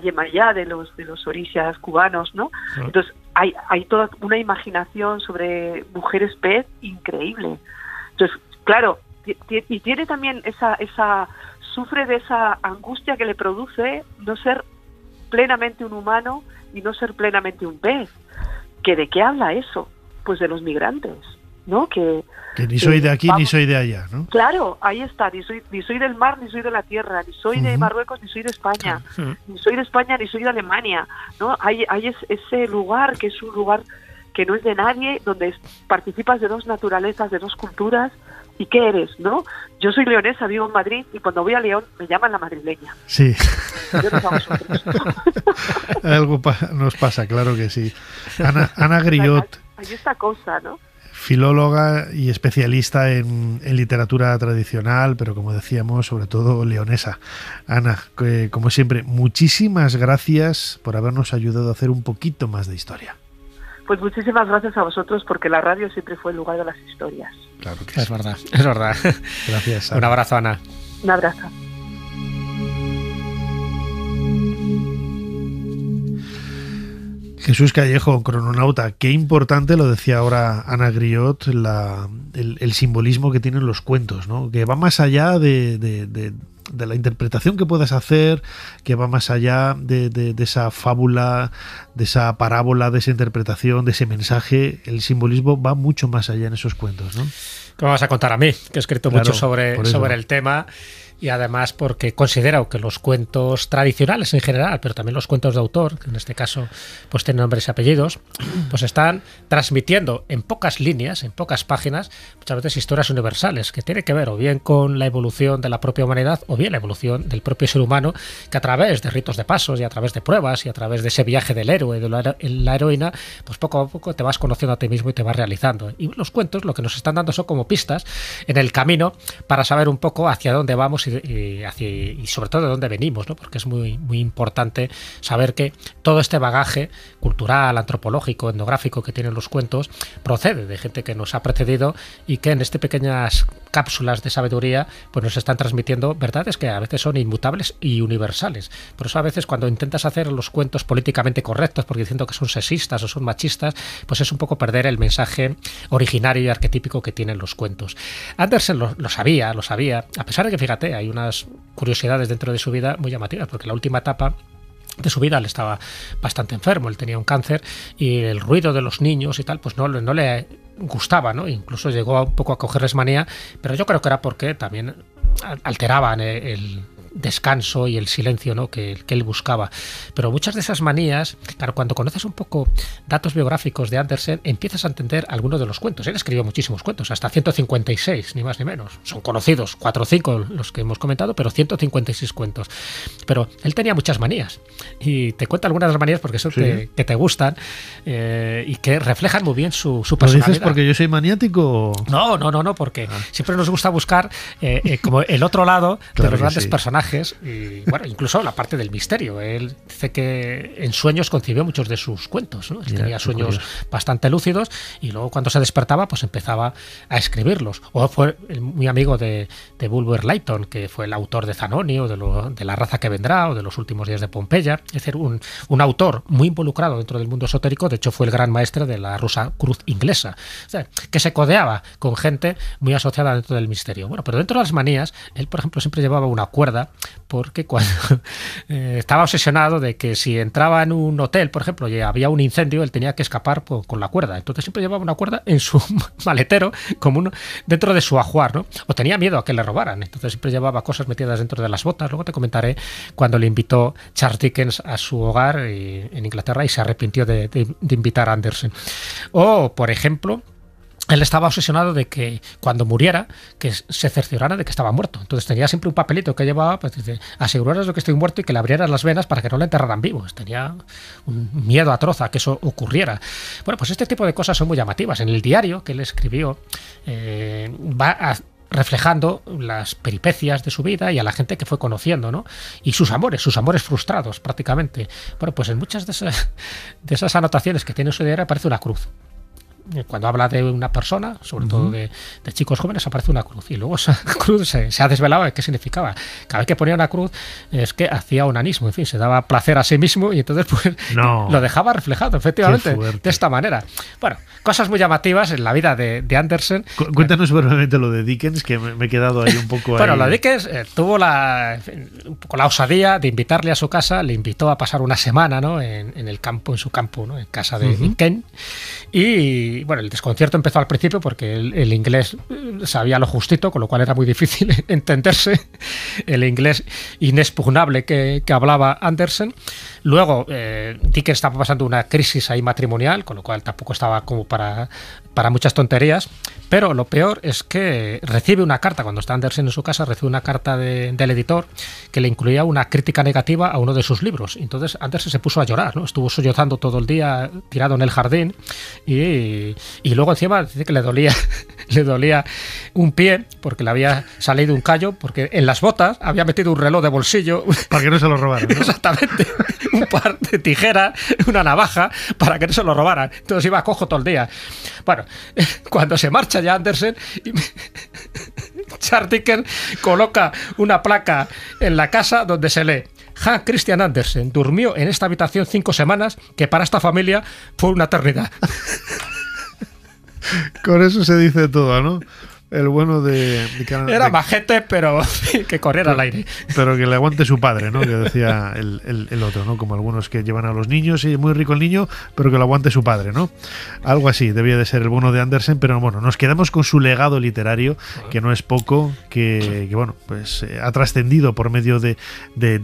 yemayá de los orishas cubanos, ¿no? Sí. Entonces hay toda una imaginación sobre mujeres pez increíble. Entonces, claro, y tiene también sufre de esa angustia que le produce no ser plenamente un humano y no ser plenamente un pez. ¿Que de qué habla eso? Pues de los migrantes, ¿no? Que ni soy de aquí, vamos, ni soy de allá, ¿no? Claro, ahí está, ni soy del mar, ni soy de la tierra, ni soy de Marruecos, ni soy de España, ni soy de España, ni soy de Alemania, ¿no? Hay ese lugar, que es un lugar que no es de nadie, donde participas de 2 naturalezas, de 2 culturas, ¿y qué eres?, ¿no? Yo soy leonesa, vivo en Madrid, y cuando voy a León me llaman la madrileña. Sí. Yo no sé a algo nos pasa, claro que sí. Ana Griot. Hay esta cosa, ¿no? Filóloga y especialista en literatura tradicional, pero como decíamos, sobre todo leonesa. Ana, como siempre, muchísimas gracias por habernos ayudado a hacer un poquito más de historia. Pues muchísimas gracias a vosotros, porque la radio siempre fue el lugar de las historias. Claro que sí. Es verdad, es verdad. Gracias, Ana. Un abrazo, Ana. Un abrazo. Jesús Callejo, crononauta, qué importante, lo decía ahora Ana Griot, el simbolismo que tienen los cuentos, ¿no? Que va más allá de la interpretación que puedas hacer, que va más allá de esa fábula, de esa parábola, de esa interpretación, de ese mensaje. El simbolismo va mucho más allá en esos cuentos, ¿no? ¿Qué me vas a contar a mí? Que he escrito mucho sobre el tema. Y además porque considero que los cuentos tradicionales en general, pero también los cuentos de autor, que en este caso pues tienen nombres y apellidos, pues están transmitiendo en pocas líneas, en pocas páginas, muchas veces historias universales que tienen que ver o bien con la evolución de la propia humanidad o bien la evolución del propio ser humano, que a través de ritos de pasos y a través de pruebas y a través de ese viaje del héroe, de la heroína, pues poco a poco te vas conociendo a ti mismo y te vas realizando. Y los cuentos lo que nos están dando son como pistas en el camino para saber un poco hacia dónde vamos y sobre todo de dónde venimos, ¿no? Porque es muy, muy importante saber que todo este bagaje cultural, antropológico, etnográfico que tienen los cuentos procede de gente que nos ha precedido y que en estas pequeñas cápsulas de sabiduría pues nos están transmitiendo verdades que a veces son inmutables y universales. Por eso a veces cuando intentas hacer los cuentos políticamente correctos, porque diciendo que son sexistas o son machistas, pues es un poco perder el mensaje originario y arquetípico que tienen los cuentos. Andersen lo sabía, a pesar de que, fíjate, hay unas curiosidades dentro de su vida muy llamativas, porque la última etapa de su vida él estaba bastante enfermo, él tenía un cáncer y el ruido de los niños y tal, pues no le gustaba, ¿no? Incluso llegó un poco a cogerles manía, pero yo creo que era porque también alteraban el descanso y el silencio, ¿no?, que él buscaba. Pero muchas de esas manías, claro, cuando conoces un poco datos biográficos de Andersen, empiezas a entender algunos de los cuentos. Él escribió muchísimos cuentos, hasta 156, ni más ni menos. Son conocidos 4 o 5 los que hemos comentado, pero 156 cuentos. Pero él tenía muchas manías. Y te cuento algunas de las manías porque son que te gustan y que reflejan muy bien su personalidad. ¿Lo dices porque yo soy maniático? No, porque siempre nos gusta buscar como el otro lado claro de los grandes personajes. Y bueno, incluso la parte del misterio. Él dice que en sueños concibió muchos de sus cuentos, ¿no? Tenía sueños bastante lúcidos y luego cuando se despertaba pues empezaba a escribirlos. O fue muy amigo de Bulwer Lytton, que fue el autor de Zanoni o de La raza que vendrá o de Los últimos días de Pompeya. Es decir, un autor muy involucrado dentro del mundo esotérico. De hecho fue el gran maestre de la Rosa Cruz inglesa, o sea, que se codeaba con gente muy asociada dentro del misterio. Bueno, pero dentro de las manías, él por ejemplo siempre llevaba una cuerda, porque cuando estaba obsesionado de que si entraba en un hotel, por ejemplo, y había un incendio, él tenía que escapar con la cuerda. Entonces siempre llevaba una cuerda en su maletero, como dentro de su ajuar, ¿no? O tenía miedo a que le robaran, entonces siempre llevaba cosas metidas dentro de las botas. Luego te comentaré cuando le invitó Charles Dickens a su hogar en Inglaterra y se arrepintió de invitar a Andersen. O, por ejemplo, él estaba obsesionado de que cuando muriera que se cerciorara de que estaba muerto. Entonces tenía siempre un papelito que llevaba, pues dice, aseguraros de que estoy muerto y que le abrieras las venas para que no le enterraran vivo. Tenía un miedo atroz a que eso ocurriera. Bueno, pues este tipo de cosas son muy llamativas. En el diario que él escribió reflejando las peripecias de su vida y a la gente que fue conociendo, ¿no? Y sus amores frustrados prácticamente. Bueno, pues en muchas de esas anotaciones que tiene en su diario aparece una cruz. Cuando habla de una persona, sobre todo de chicos jóvenes, aparece una cruz. Y luego esa cruz se ha desvelado de qué significaba. Cada vez que ponía una cruz es que hacía onanismo, en fin, se daba placer a sí mismo y entonces pues lo dejaba reflejado, efectivamente, de esta manera. Bueno, cosas muy llamativas en la vida de Andersen. Cuéntanos brevemente lo de Dickens, que me he quedado ahí un poco. Bueno, lo de Dickens tuvo la osadía de invitarle a su casa, le invitó a pasar una semana, ¿no?, en su campo, ¿no?, en casa de Dickens. Y Y bueno, el desconcierto empezó al principio porque el inglés sabía lo justito, con lo cual era muy difícil entenderse, el inglés inexpugnable que hablaba Andersen. Luego Dickens estaba pasando una crisis ahí matrimonial, con lo cual tampoco estaba como para muchas tonterías. Pero lo peor es que recibe una carta, cuando está Andersen en su casa, recibe una carta del editor que le incluía una crítica negativa a uno de sus libros. Entonces Andersen se puso a llorar, ¿no? Estuvo sollozando todo el día tirado en el jardín y luego encima dice que le dolía un pie porque le había salido un callo, porque en las botas había metido un reloj de bolsillo. Para que no se lo robaran, ¿no? Exactamente. Un par de tijeras, una navaja, para que no se lo robaran. Entonces iba cojo todo el día. Bueno, cuando se marcha ya Andersen, Charles Dickens coloca una placa en la casa donde se lee: Hans Christian Andersen durmió en esta habitación 5 semanas, que para esta familia fue una eternidad. Con eso se dice todo, ¿no? El bueno era majete, pero que corriera al aire. Pero que le aguante su padre, ¿no? Que decía el otro, ¿no? Como algunos que llevan a los niños, y muy rico el niño, pero que lo aguante su padre, ¿no? Algo así debía de ser el bueno de Andersen, pero bueno, nos quedamos con su legado literario, que no es poco, que bueno, pues ha trascendido por medio de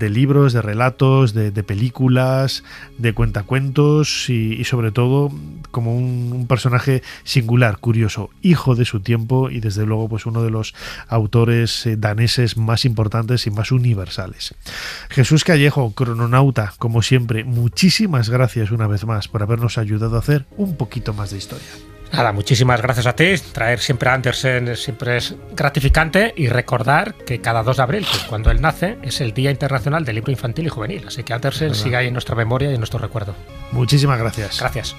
libros, de relatos, de películas, de cuentacuentos y sobre todo como un personaje singular, curioso, hijo de su tiempo y desde luego pues uno de los autores daneses más importantes y más universales. Jesús Callejo, crononauta, como siempre, muchísimas gracias una vez más por habernos ayudado a hacer un poquito más de historia. Nada, muchísimas gracias a ti. Traer siempre a Andersen siempre es gratificante, y recordar que cada 2 de abril, pues cuando él nace, es el Día Internacional del Libro Infantil y Juvenil. Así que Andersen sigue ahí en nuestra memoria y en nuestro recuerdo. Muchísimas gracias. Gracias.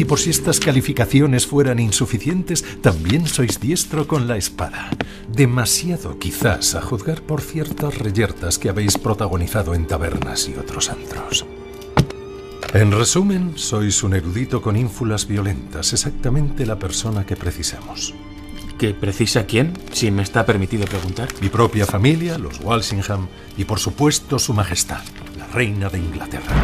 Y por si estas calificaciones fueran insuficientes, también sois diestro con la espada. Demasiado, quizás, a juzgar por ciertas reyertas que habéis protagonizado en tabernas y otros antros. En resumen, sois un erudito con ínfulas violentas, exactamente la persona que precisamos. ¿Que precisa quién, si me está permitido preguntar? Mi propia familia, los Walsingham, y por supuesto su majestad, la reina de Inglaterra.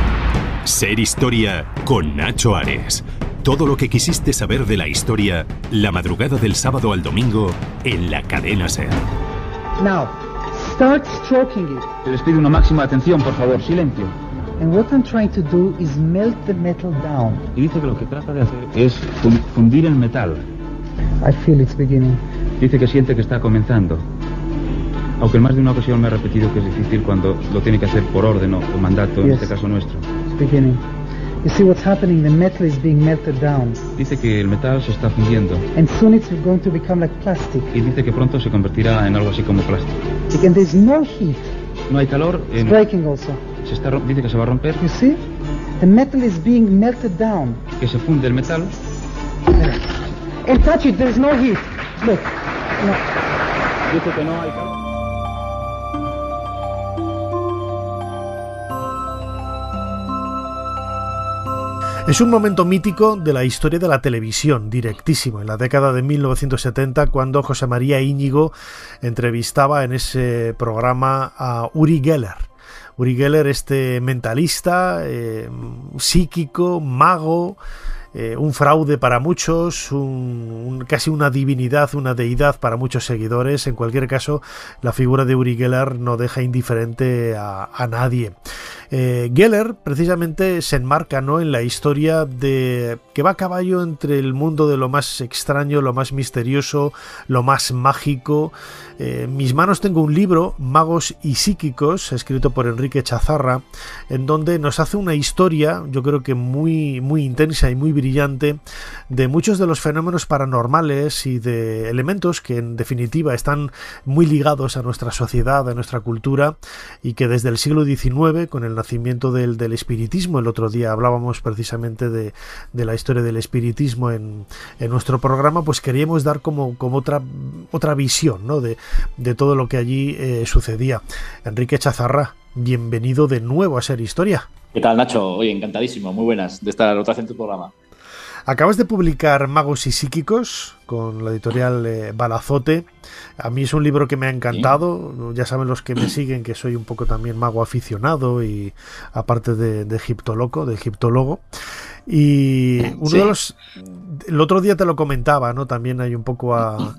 Ser Historia con Nacho Ares. Todo lo que quisiste saber de la historia, la madrugada del sábado al domingo en la cadena Ser. Now, start stroking it. Les pido una máxima atención, por favor, silencio. And what I'm trying to do is melt the metal down. Y dice que lo que trata de hacer es fundir el metal. I feel it's beginning. Dice que siente que está comenzando. Aunque en más de una ocasión me ha repetido que es difícil cuando lo tiene que hacer por orden o mandato, en este caso nuestro. Beginning. You see what's happening, the metal is being melted down. Dice que el metal se está fundiendo. And soon it's going to become like plastic. Y dice que pronto se convertirá en algo así como plástico. And there's no heat. No hay calor. It's breaking also. Dice que se va a romper. You see? The metal is being melted down. Que se funde el metal. And touch it, there's no heat. Look. No. Dice que no hay calor. Es un momento mítico de la historia de la televisión, Directísimo, en la década de 1970, cuando José María Íñigo entrevistaba en ese programa a Uri Geller. Uri Geller, este mentalista, psíquico, mago, un fraude para muchos, casi una divinidad, una deidad para muchos seguidores. En cualquier caso, la figura de Uri Geller no deja indiferente a nadie. Geller precisamente se enmarca, ¿no?, en la historia que va a caballo entre el mundo de lo más extraño, lo más misterioso, lo más mágico. En mis manos tengo un libro, Magos y Psíquicos, escrito por Enrique Echazarra, en donde nos hace una historia, yo creo que muy, muy intensa y muy brillante, de muchos de los fenómenos paranormales y de elementos que en definitiva están muy ligados a nuestra sociedad, a nuestra cultura, y que desde el siglo XIX, con el nacimiento del espiritismo. El otro día hablábamos precisamente de la historia del espiritismo en nuestro programa, pues queríamos dar como otra visión, ¿no?, de todo lo que allí sucedía. Enrique Echazarra, bienvenido de nuevo a Ser Historia. ¿Qué tal, Nacho? Oye, encantadísimo, muy buenas de estar otra vez en tu programa. Acabas de publicar Magos y Psíquicos con la editorial Balazote. A mí es un libro que me ha encantado. Ya saben los que me siguen que soy un poco también mago aficionado, y aparte de egiptólogo. Y uno de los... El otro día te lo comentaba, ¿no? También hay un poco a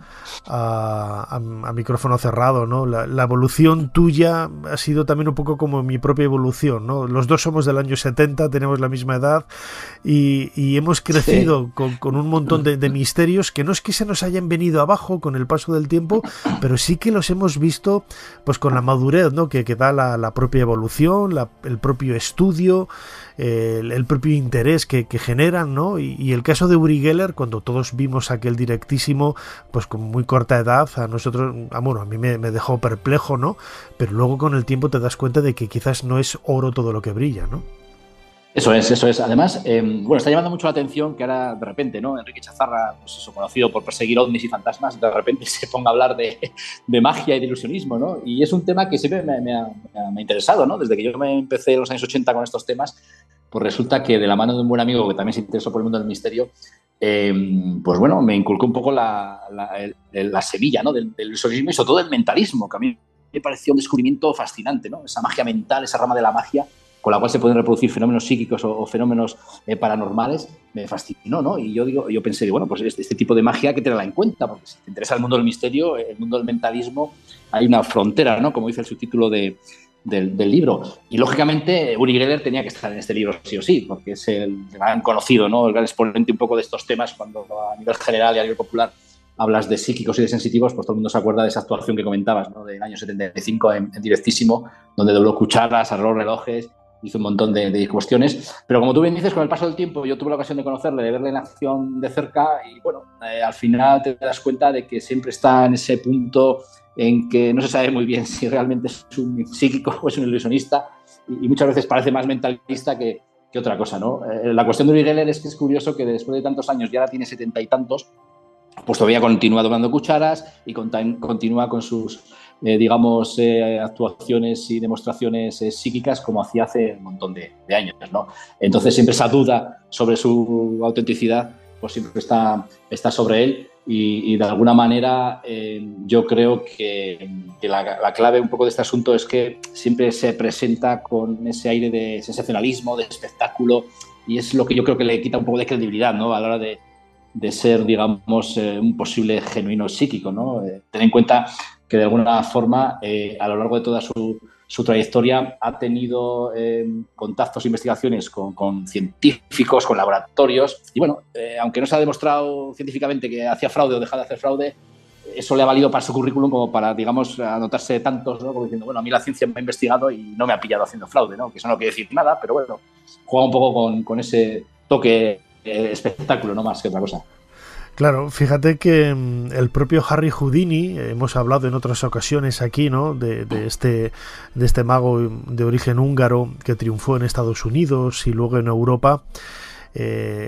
micrófono cerrado, ¿no? La evolución tuya ha sido también un poco como mi propia evolución, ¿no? Los dos somos del año 70, tenemos la misma edad y hemos crecido con un montón de misterios que no es que se nos hayan venido abajo con el paso del tiempo, pero sí que los hemos visto pues con la madurez, ¿no?, que da la propia evolución, el propio estudio, el propio interés que generan, ¿no? Y el caso de Uri Geller, cuando todos vimos aquel Directísimo, pues con muy corta edad, a nosotros, bueno, a mí me dejó perplejo, ¿no? Pero luego con el tiempo te das cuenta de que quizás no es oro todo lo que brilla, ¿no? Eso es. Además, bueno, está llamando mucho la atención que ahora, de repente, ¿no?, Enrique Echazarra, pues eso, conocido por perseguir ovnis y fantasmas, de repente se ponga a hablar de magia y de ilusionismo, ¿no? Y es un tema que siempre me ha interesado, ¿no? Desde que yo me empecé en los años 80 con estos temas, pues resulta que de la mano de un buen amigo que también se interesó por el mundo del misterio, pues bueno, me inculcó un poco la semilla, ¿no?, del ilusionismo y sobre todo del mentalismo, que a mí me pareció un descubrimiento fascinante, ¿no? Esa magia mental, esa rama de la magia con la cual se pueden reproducir fenómenos psíquicos o fenómenos paranormales, me fascinó, ¿no? Y yo pensé, bueno, pues este tipo de magia que tenerla en cuenta, porque si te interesa el mundo del misterio, el mundo del mentalismo, hay una frontera, ¿no?, como dice el subtítulo del libro. Y lógicamente Uri Geller tenía que estar en este libro sí o sí, porque es el gran conocido, ¿no?, el gran exponente un poco de estos temas. Cuando a nivel general y a nivel popular hablas de psíquicos y de sensitivos, pues todo el mundo se acuerda de esa actuación que comentabas, ¿no?, del año 75 en Directísimo, donde dobló cucharas, arregló relojes, hizo un montón de cuestiones. Pero como tú bien dices, con el paso del tiempo yo tuve la ocasión de conocerle, de verle en acción de cerca y, bueno, al final te das cuenta de que siempre está en ese punto en que no se sabe muy bien si realmente es un psíquico o es un ilusionista, y muchas veces parece más mentalista que otra cosa, ¿no? La cuestión de Uri Geller es que es curioso que después de tantos años, y ahora tiene 70 y tantos, pues todavía continúa doblando cucharas y continúa con sus... digamos, actuaciones y demostraciones psíquicas como hacía hace un montón de años, ¿no? Entonces siempre esa duda sobre su autenticidad pues siempre está sobre él, y de alguna manera yo creo que la clave un poco de este asunto es que siempre se presenta con ese aire de sensacionalismo, de espectáculo, y es lo que yo creo que le quita un poco de credibilidad, ¿no?, a la hora de ser, digamos, un posible genuino psíquico, ¿no? Ten en cuenta que de alguna forma a lo largo de toda su trayectoria ha tenido contactos e investigaciones con científicos, con laboratorios, y bueno, aunque no se ha demostrado científicamente que hacía fraude o dejaba de hacer fraude, eso le ha valido para su currículum como para, digamos, anotarse de tantos, ¿no?, como diciendo, bueno, a mí la ciencia me ha investigado y no me ha pillado haciendo fraude, ¿no?, que eso no quiere decir nada, pero bueno, juega un poco con ese toque espectáculo, no más que otra cosa. Claro, fíjate que el propio Harry Houdini, hemos hablado en otras ocasiones aquí, ¿no?, de este mago de origen húngaro que triunfó en Estados Unidos y luego en Europa.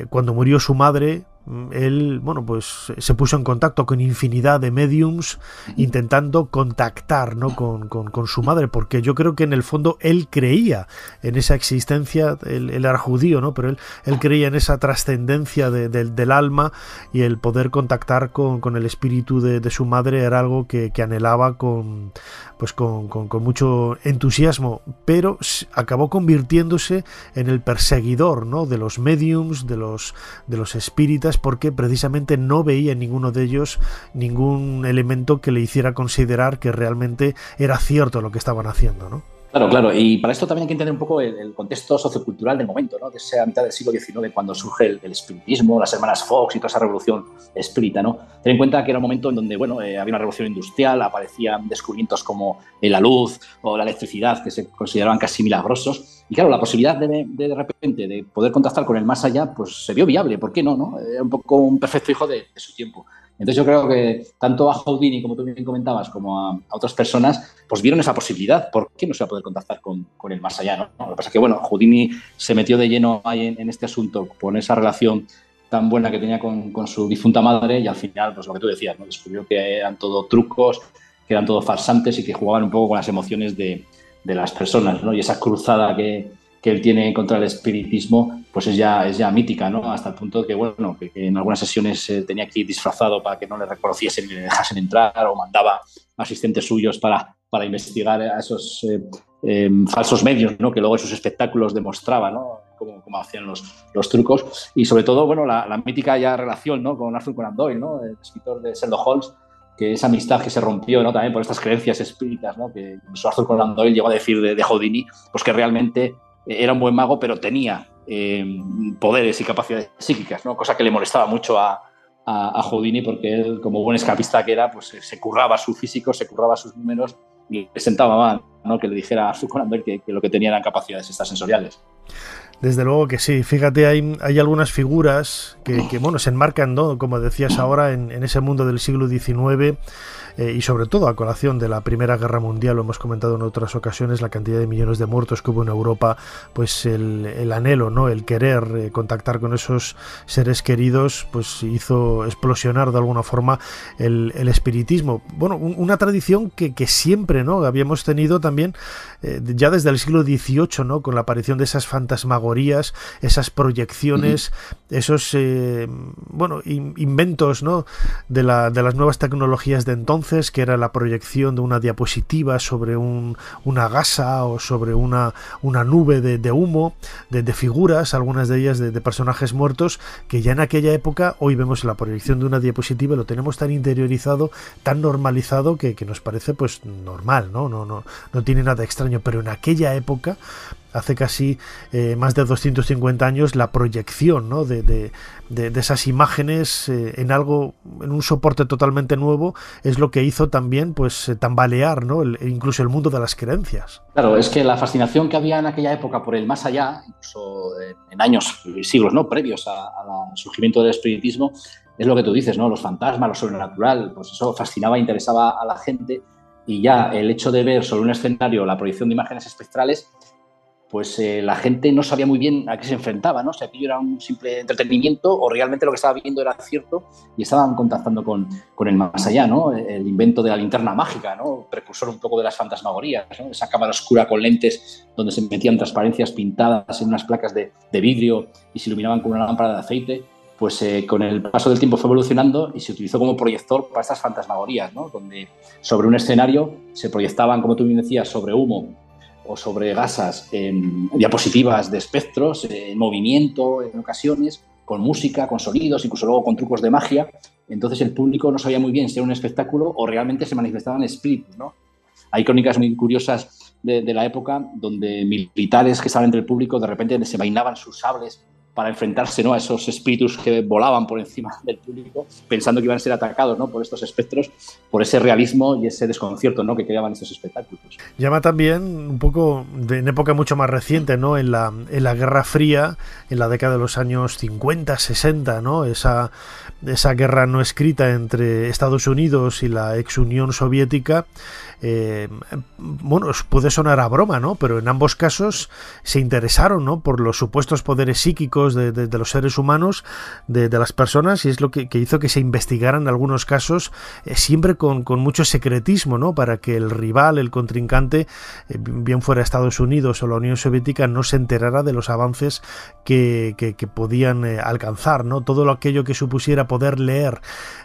Cuando murió su madre, él, bueno, pues se puso en contacto con infinidad de mediums intentando contactar, ¿no?, con su madre, porque yo creo que en el fondo él creía en esa existencia. Él era judío, ¿no?, pero él creía en esa trascendencia del alma, y el poder contactar con el espíritu de su madre era algo que anhelaba con mucho entusiasmo, pero acabó convirtiéndose en el perseguidor, ¿no?, de los mediums, de los espíritas, porque precisamente no veía en ninguno de ellos ningún elemento que le hiciera considerar que realmente era cierto lo que estaban haciendo, ¿no? Claro. Y para esto también hay que entender un poco el contexto sociocultural del momento, ¿no?, de esa mitad del siglo XIX, cuando surge el espiritismo, las hermanas Fox y toda esa revolución espírita, ¿no? Ten en cuenta que era un momento en donde, bueno, había una revolución industrial, aparecían descubrimientos como la luz o la electricidad, que se consideraban casi milagrosos. Y claro, la posibilidad de repente de poder contactar con el más allá, pues se vio viable, ¿por qué no? Era un poco un perfecto hijo de su tiempo. Entonces yo creo que tanto a Houdini, como tú bien comentabas, como a otras personas, pues vieron esa posibilidad. ¿Por qué no se va a poder contactar con el más allá, ¿no? Lo que pasa es que, bueno, Houdini se metió de lleno ahí en este asunto, con esa relación tan buena que tenía con su difunta madre, y al final, pues lo que tú decías, ¿no? Descubrió que eran todo trucos, que eran todo farsantes y que jugaban un poco con las emociones de las personas, ¿no? Y esa cruzada que él tiene contra el espiritismo, pues es ya mítica, ¿no? Hasta el punto de que, bueno, que en algunas sesiones tenía que ir disfrazado para que no le reconociesen y le dejasen entrar, o mandaba asistentes suyos para investigar a esos falsos medios, ¿no? Que luego en sus espectáculos demostraba, ¿no? Cómo hacían los trucos. Y sobre todo, bueno, la mítica ya relación, ¿no? Con Arthur Conan Doyle, ¿no? El escritor de Sherlock Holmes, que esa amistad que se rompió, ¿no? También por estas creencias espíritas, ¿no? Que Arthur Conan Doyle llegó a decir de Houdini, pues que realmente era un buen mago, pero tenía poderes y capacidades psíquicas, ¿no? Cosa que le molestaba mucho a Houdini, porque él, como buen escapista que era, pues se curraba su físico, se curraba sus números, y le sentaba mal, ¿no? Que le dijera a Arthur Conan Doyle que lo que tenía eran capacidades extrasensoriales. Desde luego que sí. Fíjate, hay algunas figuras que bueno, se enmarcan, ¿no? Como decías ahora, en ese mundo del siglo XIX, y sobre todo a colación de la Primera Guerra Mundial. Lo hemos comentado en otras ocasiones, la cantidad de millones de muertos que hubo en Europa, pues el anhelo, ¿no? El querer contactar con esos seres queridos, pues hizo explosionar de alguna forma el espiritismo. Bueno, una tradición que siempre, ¿no? Habíamos tenido también ya desde el siglo XVIII, ¿no? Con la aparición de esas fantasmagorías, esas proyecciones, esos bueno, inventos, ¿no? de las nuevas tecnologías de entonces, que era la proyección de una diapositiva sobre una gasa o sobre una nube de humo, de figuras, algunas de ellas de personajes muertos, que ya en aquella época, hoy vemos la proyección de una diapositiva, lo tenemos tan interiorizado, tan normalizado, que nos parece pues normal, ¿no? No tiene nada extraño, pero en aquella época, hace casi más de 250 años, la proyección, ¿no? de esas imágenes en un soporte totalmente nuevo, es lo que hizo también pues tambalear, ¿no? Incluso el mundo de las creencias. Claro, es que la fascinación que había en aquella época por el más allá, incluso en años y siglos, ¿no? Previos al surgimiento del espiritismo, es lo que tú dices, ¿no? Los fantasmas, lo sobrenatural, pues eso fascinaba e interesaba a la gente, y ya el hecho de ver sobre un escenario la proyección de imágenes espectrales, pues la gente no sabía muy bien a qué se enfrentaba, ¿no? Si aquello era un simple entretenimiento o realmente lo que estaba viendo era cierto y estaban contactando con el más allá, ¿no? El invento de la linterna mágica, ¿no? Precursor un poco de las fantasmagorías, ¿no? Esa cámara oscura con lentes donde se metían transparencias pintadas en unas placas de vidrio y se iluminaban con una lámpara de aceite, pues con el paso del tiempo fue evolucionando y se utilizó como proyector para estas fantasmagorías, ¿no? Donde sobre un escenario se proyectaban, como tú bien decías, sobre humo o sobre gasas, en diapositivas de espectros, en movimiento, en ocasiones, con música, con sonidos, incluso luego con trucos de magia. Entonces el público no sabía muy bien si era un espectáculo o realmente se manifestaban espíritus, ¿no? Hay crónicas muy curiosas de la época donde militares que estaban entre el público de repente se vainaban sus sables para enfrentarse, ¿no? A esos espíritus que volaban por encima del público, pensando que iban a ser atacados, ¿no? Por estos espectros, por ese realismo y ese desconcierto, ¿no? Que creaban esos espectáculos. Llama también un poco, en época mucho más reciente, ¿no? En la Guerra Fría, en la década de los años 50, 60, ¿no? Esa guerra no escrita entre Estados Unidos y la ex Unión Soviética, bueno, puede sonar a broma, ¿no? Pero en ambos casos se interesaron, ¿no? Por los supuestos poderes psíquicos de los seres humanos, de las personas, y es lo que hizo que se investigaran algunos casos, siempre con mucho secretismo, ¿no? Para que el rival, el contrincante, bien fuera Estados Unidos o la Unión Soviética, no se enterara de los avances que podían alcanzar, ¿no? Todo lo aquello que supusiera poder leer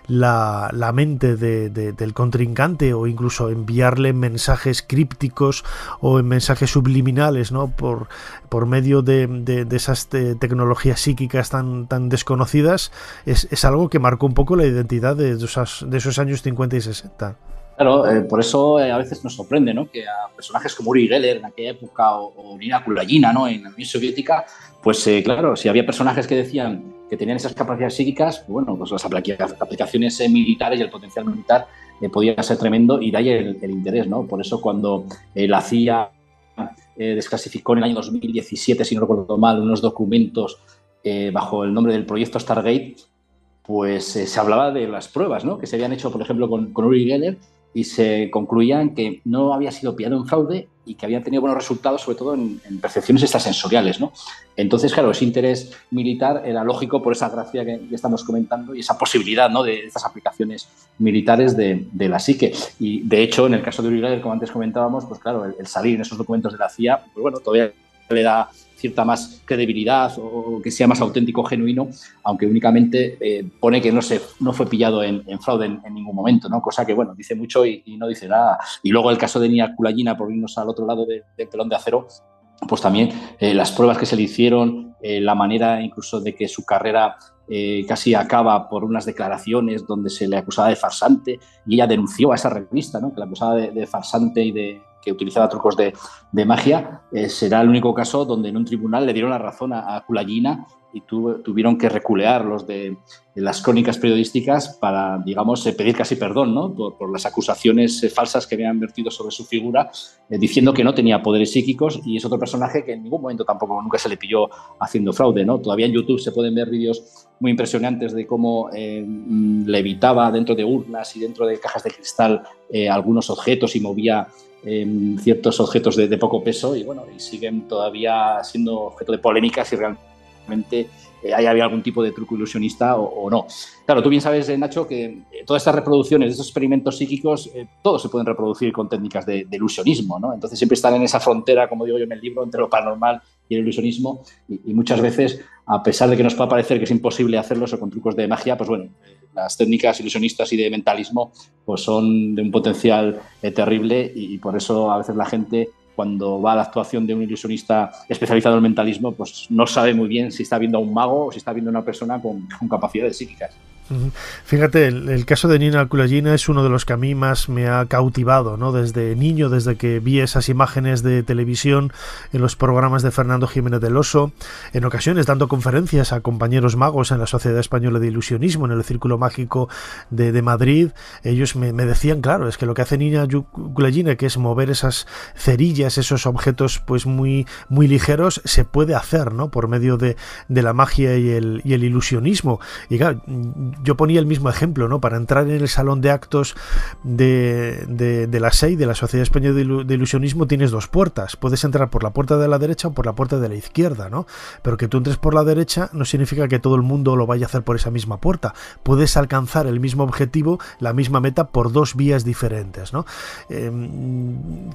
la mente del contrincante, o incluso enviarle mensajes crípticos o en mensajes subliminales, ¿no? Por medio de esas tecnologías psíquicas tan desconocidas, es algo que marcó un poco la identidad de esos años 50 y 60. Claro, por eso a veces nos sorprende, ¿no? Que a personajes como Uri Geller en aquella época o Nina Kulagina, ¿no? En la Unión Soviética, pues claro, si había personajes que decían que tenían esas capacidades psíquicas, bueno, pues las aplicaciones militares y el potencial militar podía ser tremendo, y de ahí el interés, ¿no? Por eso cuando la CIA desclasificó en el año 2017, si no recuerdo mal, unos documentos bajo el nombre del proyecto Stargate, pues se hablaba de las pruebas, ¿no?, que se habían hecho, por ejemplo, con Uri Geller, y se concluían que no había sido pillado en fraude y que habían tenido buenos resultados, sobre todo en percepciones extrasensoriales, ¿no? Entonces, claro, ese interés militar era lógico por esa gracia que estamos comentando y esa posibilidad, ¿no?, de estas aplicaciones militares de la psique. Y, de hecho, en el caso de Uri Geller, como antes comentábamos, pues claro, el salir en esos documentos de la CIA, pues bueno, todavía le da cierta más credibilidad o que sea más auténtico, genuino, aunque únicamente pone que no fue pillado en fraude en ningún momento, ¿no? Cosa que, bueno, dice mucho y no dice nada. Y luego el caso de Nina Kulagina, por irnos al otro lado del telón de acero, pues también las pruebas que se le hicieron, la manera incluso de que su carrera casi acaba por unas declaraciones donde se le acusaba de farsante y ella denunció a esa revista, ¿no?, que la acusaba de farsante y que utilizaba trucos de magia. Será el único caso donde en un tribunal le dieron la razón a Kulagina y tuvieron que reculear los de las crónicas periodísticas para, digamos, pedir casi perdón, ¿no?, por las acusaciones falsas que habían vertido sobre su figura, diciendo que no tenía poderes psíquicos, y es otro personaje que en ningún momento tampoco nunca se le pilló haciendo fraude, ¿no? Todavía en YouTube se pueden ver vídeos muy impresionantes de cómo levitaba dentro de urnas y dentro de cajas de cristal algunos objetos y movía ciertos objetos de poco peso, y bueno, y siguen todavía siendo objeto de polémicas si realmente ahí había algún tipo de truco ilusionista o no. Claro, tú bien sabes, Nacho, que todas estas reproducciones, estos experimentos psíquicos, todos se pueden reproducir con técnicas de ilusionismo, ¿no? Entonces siempre están en esa frontera, como digo yo en el libro, entre lo paranormal y el ilusionismo, y muchas veces, a pesar de que nos pueda parecer que es imposible hacerlos o con trucos de magia, pues bueno, las técnicas ilusionistas y de mentalismo pues son de un potencial terrible, y por eso a veces la gente, cuando va a la actuación de un ilusionista especializado en mentalismo, pues no sabe muy bien si está viendo a un mago o si está viendo a una persona con capacidades psíquicas. Fíjate, el caso de Nina Kulagina es uno de los que a mí más me ha cautivado, ¿no?, desde niño, desde que vi esas imágenes de televisión en los programas de Fernando Jiménez del Oso, en ocasiones dando conferencias a compañeros magos en la Sociedad Española de Ilusionismo, en el Círculo Mágico de Madrid. Ellos me decían, claro, es que lo que hace Nina Kulagina, que es mover esas cerillas, esos objetos pues muy, muy ligeros, se puede hacer, ¿no?, por medio de la magia y el ilusionismo. Y claro, yo ponía el mismo ejemplo, ¿no?, para entrar en el salón de actos de la SEI, de la Sociedad Española de Ilusionismo, tienes dos puertas. Puedes entrar por la puerta de la derecha o por la puerta de la izquierda, ¿no? Pero que tú entres por la derecha no significa que todo el mundo lo vaya a hacer por esa misma puerta. Puedes alcanzar el mismo objetivo, la misma meta, por dos vías diferentes, ¿no?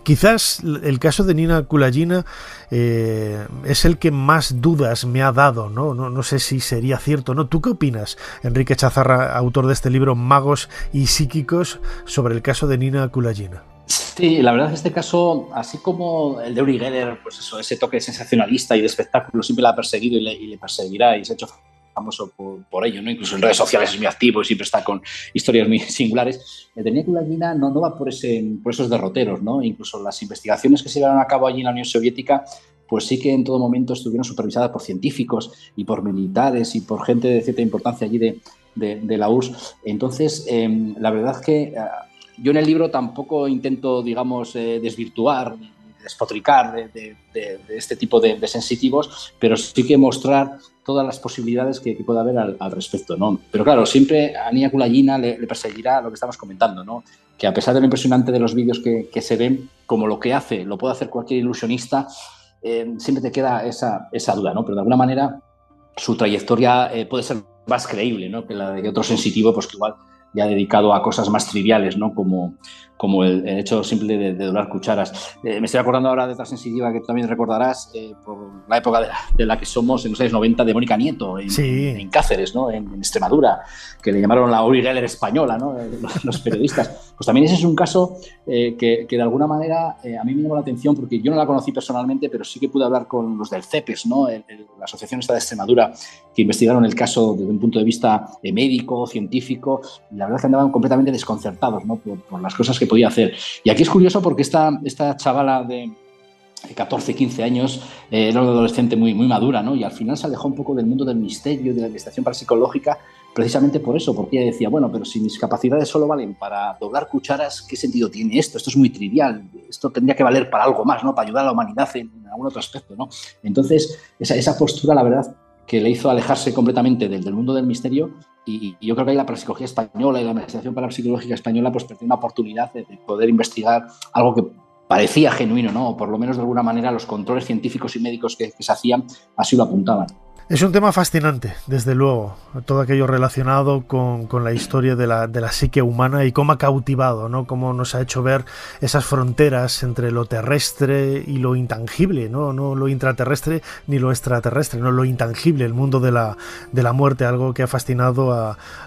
Quizás el caso de Nina Kulagina es el que más dudas me ha dado, ¿no? No sé si sería cierto, ¿no? ¿Tú qué opinas, Enrique Echazarra, autor de este libro Magos y Psíquicos, sobre el caso de Nina Kulagina? Sí, la verdad es que este caso, así como el de Uri Geller, pues eso, ese toque sensacionalista y de espectáculo siempre la ha perseguido y le perseguirá, y se ha hecho famoso por ello, ¿no? Incluso en redes sociales es muy activo y siempre está con historias muy singulares. Nina Kulagina no va por esos derroteros, ¿no? Incluso las investigaciones que se llevaron a cabo allí en la Unión Soviética, pues sí que en todo momento estuvieron supervisadas por científicos y por militares y por gente de cierta importancia allí de la URSS. Entonces, la verdad es que yo en el libro tampoco intento, digamos, desvirtuar, despotricar de este tipo de sensitivos, pero sí que mostrar todas las posibilidades que pueda haber al respecto, ¿no? Pero claro, siempre a Nina Kulagina le perseguirá lo que estamos comentando, ¿no?, que a pesar de lo impresionante de los vídeos que se ven, como lo que hace lo puede hacer cualquier ilusionista, siempre te queda esa duda, ¿no? Pero de alguna manera su trayectoria puede ser más creíble, ¿no?, que la de otro sensitivo, pues que igual ya dedicado a cosas más triviales, ¿no?, como el hecho simple de doblar cucharas. Me estoy acordando ahora de otra sensitiva que también recordarás, por la época de la que somos, en los años 90, de Mónica Nieto, en Cáceres, ¿no?, en Extremadura, que le llamaron la Uri Geller española, ¿no?, los periodistas. Pues también ese es un caso que de alguna manera a mí me llamó la atención, porque yo no la conocí personalmente, pero sí que pude hablar con los del CEPES, ¿no?, la asociación esta de Extremadura, que investigaron el caso desde un punto de vista médico, científico, y la verdad es que andaban completamente desconcertados, ¿no?, por las cosas que podía hacer. Y aquí es curioso porque esta chavala de 14, 15 años era una adolescente muy, muy madura, ¿no?, y al final se alejó un poco del mundo del misterio, de la investigación parapsicológica, precisamente por eso, porque ella decía, bueno, pero si mis capacidades solo valen para doblar cucharas, ¿qué sentido tiene esto? Esto es muy trivial, esto tendría que valer para algo más, ¿no?, para ayudar a la humanidad en algún otro aspecto, ¿no? Entonces, esa postura, la verdad, que le hizo alejarse completamente del mundo del misterio Y yo creo que ahí la parapsicología española y la investigación parapsicológica española pues perdió una oportunidad de poder investigar algo que parecía genuino, ¿no? O por lo menos de alguna manera los controles científicos y médicos que se hacían así lo apuntaban. Es un tema fascinante, desde luego, todo aquello relacionado con la historia de la psique humana y cómo ha cautivado, ¿no? Cómo nos ha hecho ver esas fronteras entre lo terrestre y lo intangible, ¿no? No lo intraterrestre ni lo extraterrestre, no lo intangible, el mundo de la muerte, algo que ha fascinado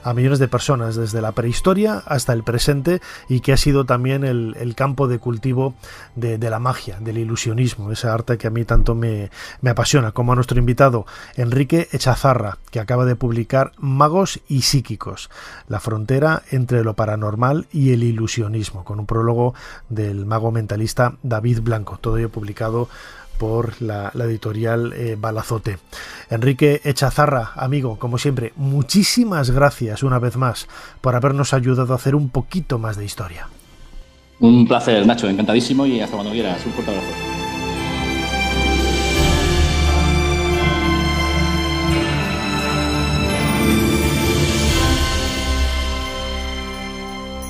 a millones de personas desde la prehistoria hasta el presente y que ha sido también el campo de cultivo de la magia, del ilusionismo, esa arte que a mí tanto me apasiona, como a nuestro invitado Enrique Echazarra, que acaba de publicar Magos y Psíquicos, la frontera entre lo paranormal y el ilusionismo, con un prólogo del mago mentalista David Blanco, todo ello publicado por la editorial Balazote. Enrique Echazarra, amigo, como siempre, muchísimas gracias una vez más por habernos ayudado a hacer un poquito más de historia. Un placer, Nacho, encantadísimo y hasta cuando quieras. Un fuerte abrazo.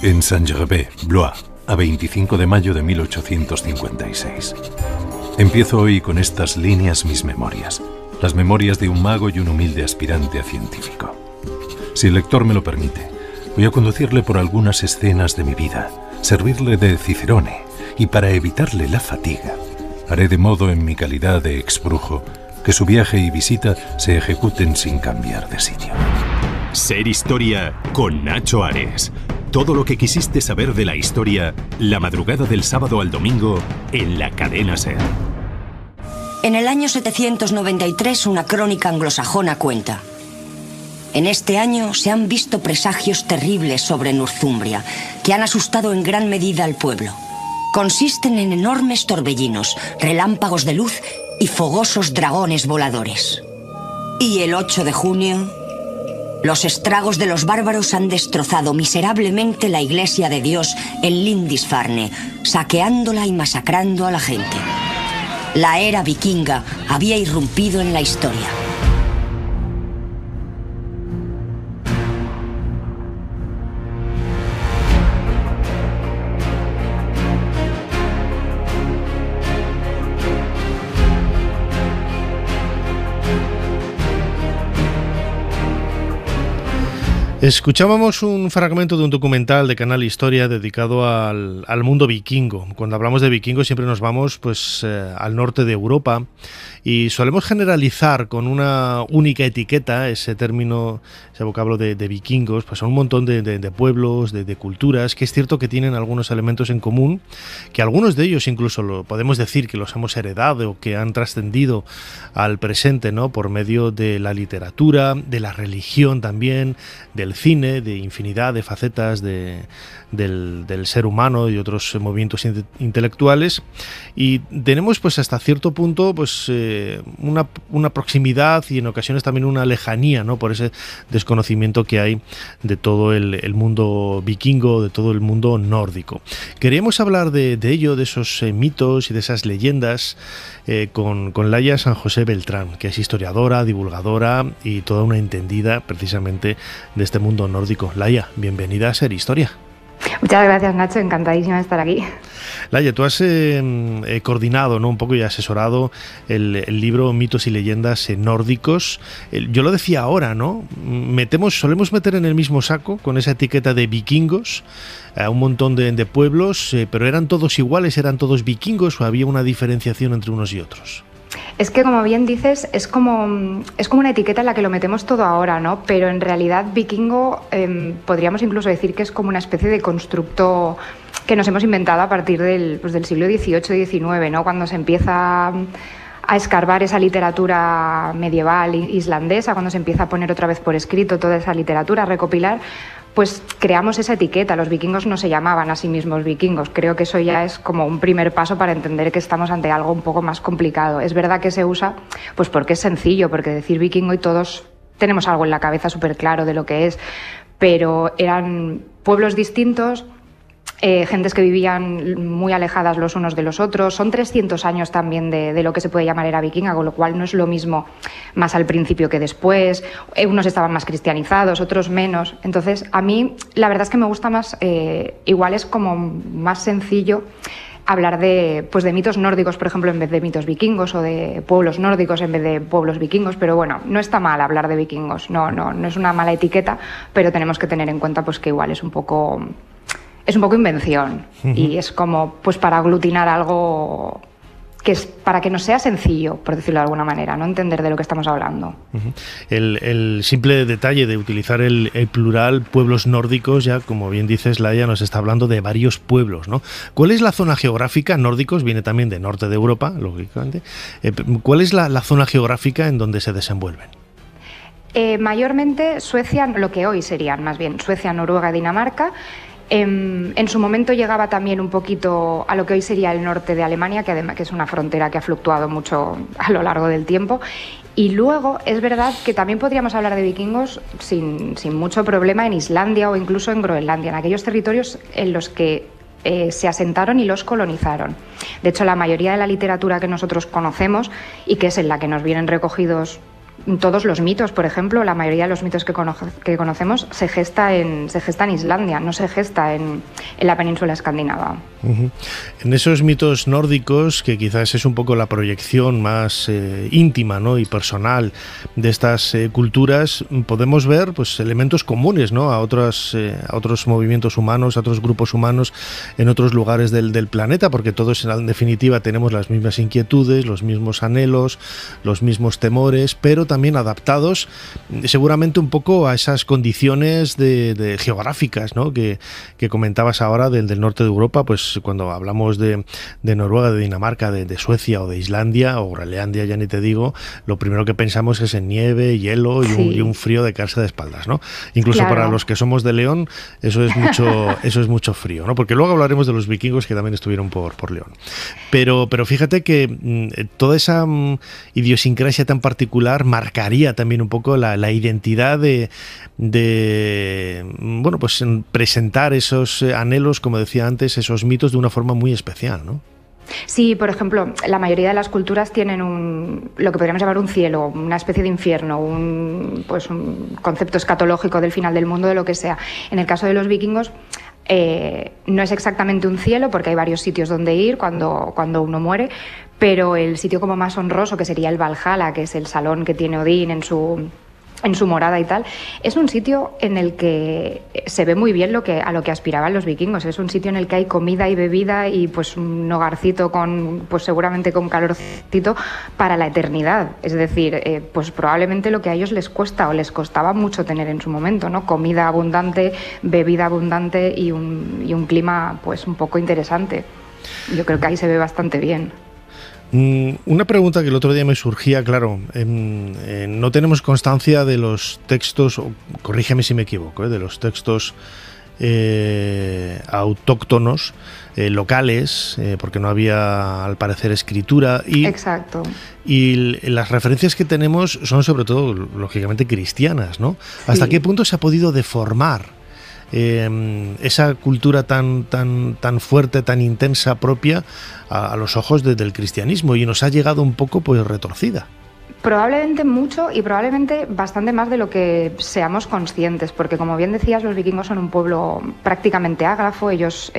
En Saint-Gervais, Blois, a 25 de mayo de 1856. Empiezo hoy con estas líneas mis memorias, las memorias de un mago y un humilde aspirante a científico. Si el lector me lo permite, voy a conducirle por algunas escenas de mi vida, servirle de cicerone, y para evitarle la fatiga, haré de modo en mi calidad de exbrujo que su viaje y visita se ejecuten sin cambiar de sitio. Ser Historia con Nacho Ares. Todo lo que quisiste saber de la historia, la madrugada del sábado al domingo, en la Cadena Ser. En el año 793, una crónica anglosajona cuenta: en este año se han visto presagios terribles sobre Northumbria, que han asustado en gran medida al pueblo. Consisten en enormes torbellinos, relámpagos de luz y fogosos dragones voladores. Y el 8 de junio... los estragos de los bárbaros han destrozado miserablemente la iglesia de Dios en Lindisfarne, saqueándola y masacrando a la gente. La era vikinga había irrumpido en la historia. Escuchábamos un fragmento de un documental de Canal Historia dedicado al mundo vikingo. Cuando hablamos de vikingos siempre nos vamos al norte de Europa y solemos generalizar con una única etiqueta ese término, ese vocablo de vikingos, pues a un montón de pueblos, de culturas, que es cierto que tienen algunos elementos en común, que algunos de ellos incluso podemos decir que los hemos heredado, que han trascendido al presente, ¿no? Por medio de la literatura, de la religión también, del cine, de infinidad de facetas del ser humano y otros movimientos intelectuales, y tenemos pues hasta cierto punto pues una proximidad y en ocasiones también una lejanía, ¿no? Por ese desconocimiento que hay de todo el mundo vikingo, de todo el mundo nórdico. Queríamos hablar de ello, de esos mitos y de esas leyendas con Laia San José Beltrán, que es historiadora, divulgadora y toda una entendida precisamente de este mundo nórdico. Laia, bienvenida a Ser Historia. Muchas gracias, Nacho, encantadísima de estar aquí. Laia, tú has coordinado, ¿no?, un poco y asesorado el libro Mitos y Leyendas Nórdicos. Yo lo decía ahora, ¿no? Solemos meter en el mismo saco, con esa etiqueta de vikingos, a un montón de pueblos, pero ¿eran todos iguales, eran todos vikingos o había una diferenciación entre unos y otros? Es que, como bien dices, es como una etiqueta en la que lo metemos todo ahora, ¿no? Pero en realidad vikingo podríamos incluso decir que es como una especie de constructo que nos hemos inventado a partir del siglo XVIII y XIX, ¿no? Cuando se empieza a escarbar esa literatura medieval islandesa, cuando se empieza a poner otra vez por escrito toda esa literatura, a recopilar, pues creamos esa etiqueta. Los vikingos no se llamaban a sí mismos vikingos. Creo que eso ya es como un primer paso para entender que estamos ante algo un poco más complicado. Es verdad que se usa pues porque es sencillo, porque decir vikingo y todos tenemos algo en la cabeza súper claro de lo que es, pero eran pueblos distintos, gentes que vivían muy alejadas los unos de los otros. Son 300 años también de lo que se puede llamar era vikinga, con lo cual no es lo mismo más al principio que después. Unos estaban más cristianizados, otros menos. Entonces, a mí la verdad es que me gusta más, igual es como más sencillo hablar de, pues de mitos nórdicos, por ejemplo, en vez de mitos vikingos, o de pueblos nórdicos en vez de pueblos vikingos, pero bueno, no está mal hablar de vikingos, no es una mala etiqueta, pero tenemos que tener en cuenta pues que igual es un poco... Es un poco invención, y es como pues para aglutinar algo que es para que nos sea sencillo, por decirlo de alguna manera, no entender de lo que estamos hablando. El simple detalle de utilizar el plural pueblos nórdicos, ya como bien dices, Laia nos está hablando de varios pueblos, ¿no? ¿Cuál es la zona geográfica? Nórdicos viene también de norte de Europa, lógicamente. ¿Cuál es la zona geográfica en donde se desenvuelven? Mayormente Suecia, lo que hoy serían más bien Suecia, Noruega, Dinamarca. En su momento llegaba también un poquito a lo que hoy sería el norte de Alemania, que además que es una frontera que ha fluctuado mucho a lo largo del tiempo. Y luego es verdad que también podríamos hablar de vikingos sin mucho problema en Islandia o incluso en Groenlandia, en aquellos territorios en los que se asentaron y los colonizaron. De hecho, la mayoría de la literatura que nosotros conocemos y que es en la que nos vienen recogidos todos los mitos, por ejemplo, la mayoría de los mitos que conocemos se gesta en Islandia, no se gesta en la península escandinava. En esos mitos nórdicos, que quizás es un poco la proyección más íntima, ¿no?, y personal de estas culturas, podemos ver pues elementos comunes, ¿no?, a otros movimientos humanos, a otros grupos humanos en otros lugares del planeta, porque todos en definitiva tenemos las mismas inquietudes, los mismos anhelos, los mismos temores, pero también adaptados seguramente un poco a esas condiciones de geográficas, ¿no?, que comentabas ahora del norte de Europa. Pues cuando hablamos de Noruega, de Dinamarca, de Suecia o de Islandia o Groenlandia, ya ni te digo, lo primero que pensamos es en nieve, hielo y un frío de caerse de espaldas, ¿no? Incluso claro, para los que somos de León eso es mucho frío, ¿no? Porque luego hablaremos de los vikingos, que también estuvieron por León. Pero fíjate que toda esa idiosincrasia tan particular marcaría también un poco la identidad de bueno, pues presentar esos anhelos, como decía antes, esos mitos de una forma muy especial, ¿no? Sí, por ejemplo, la mayoría de las culturas tienen lo que podríamos llamar un cielo, una especie de infierno, un concepto escatológico del final del mundo, de lo que sea. En el caso de los vikingos, no es exactamente un cielo, porque hay varios sitios donde ir cuando uno muere, pero el sitio como más honroso, que sería el Valhalla, que es el salón que tiene Odín en su morada y tal, es un sitio en el que se ve muy bien a lo que aspiraban los vikingos. Es un sitio en el que hay comida y bebida y pues un hogarcito pues seguramente con calorcito para la eternidad. Es decir, pues probablemente lo que a ellos les cuesta o les costaba mucho tener en su momento, ¿no? Comida abundante, bebida abundante y un clima pues un poco interesante. Yo creo que ahí se ve bastante bien. Una pregunta que el otro día me surgía, claro, no tenemos constancia de los textos, corrígeme si me equivoco, de los textos autóctonos, locales, porque no había, al parecer, escritura. Exacto. Y las referencias que tenemos son sobre todo, lógicamente, cristianas, ¿no? Sí. ¿Hasta qué punto se ha podido deformar esa cultura tan fuerte, tan intensa, propia a los ojos del cristianismo, y nos ha llegado un poco pues retorcida? Probablemente mucho, y probablemente bastante más de lo que seamos conscientes, porque como bien decías, los vikingos son un pueblo prácticamente ágrafo. Ellos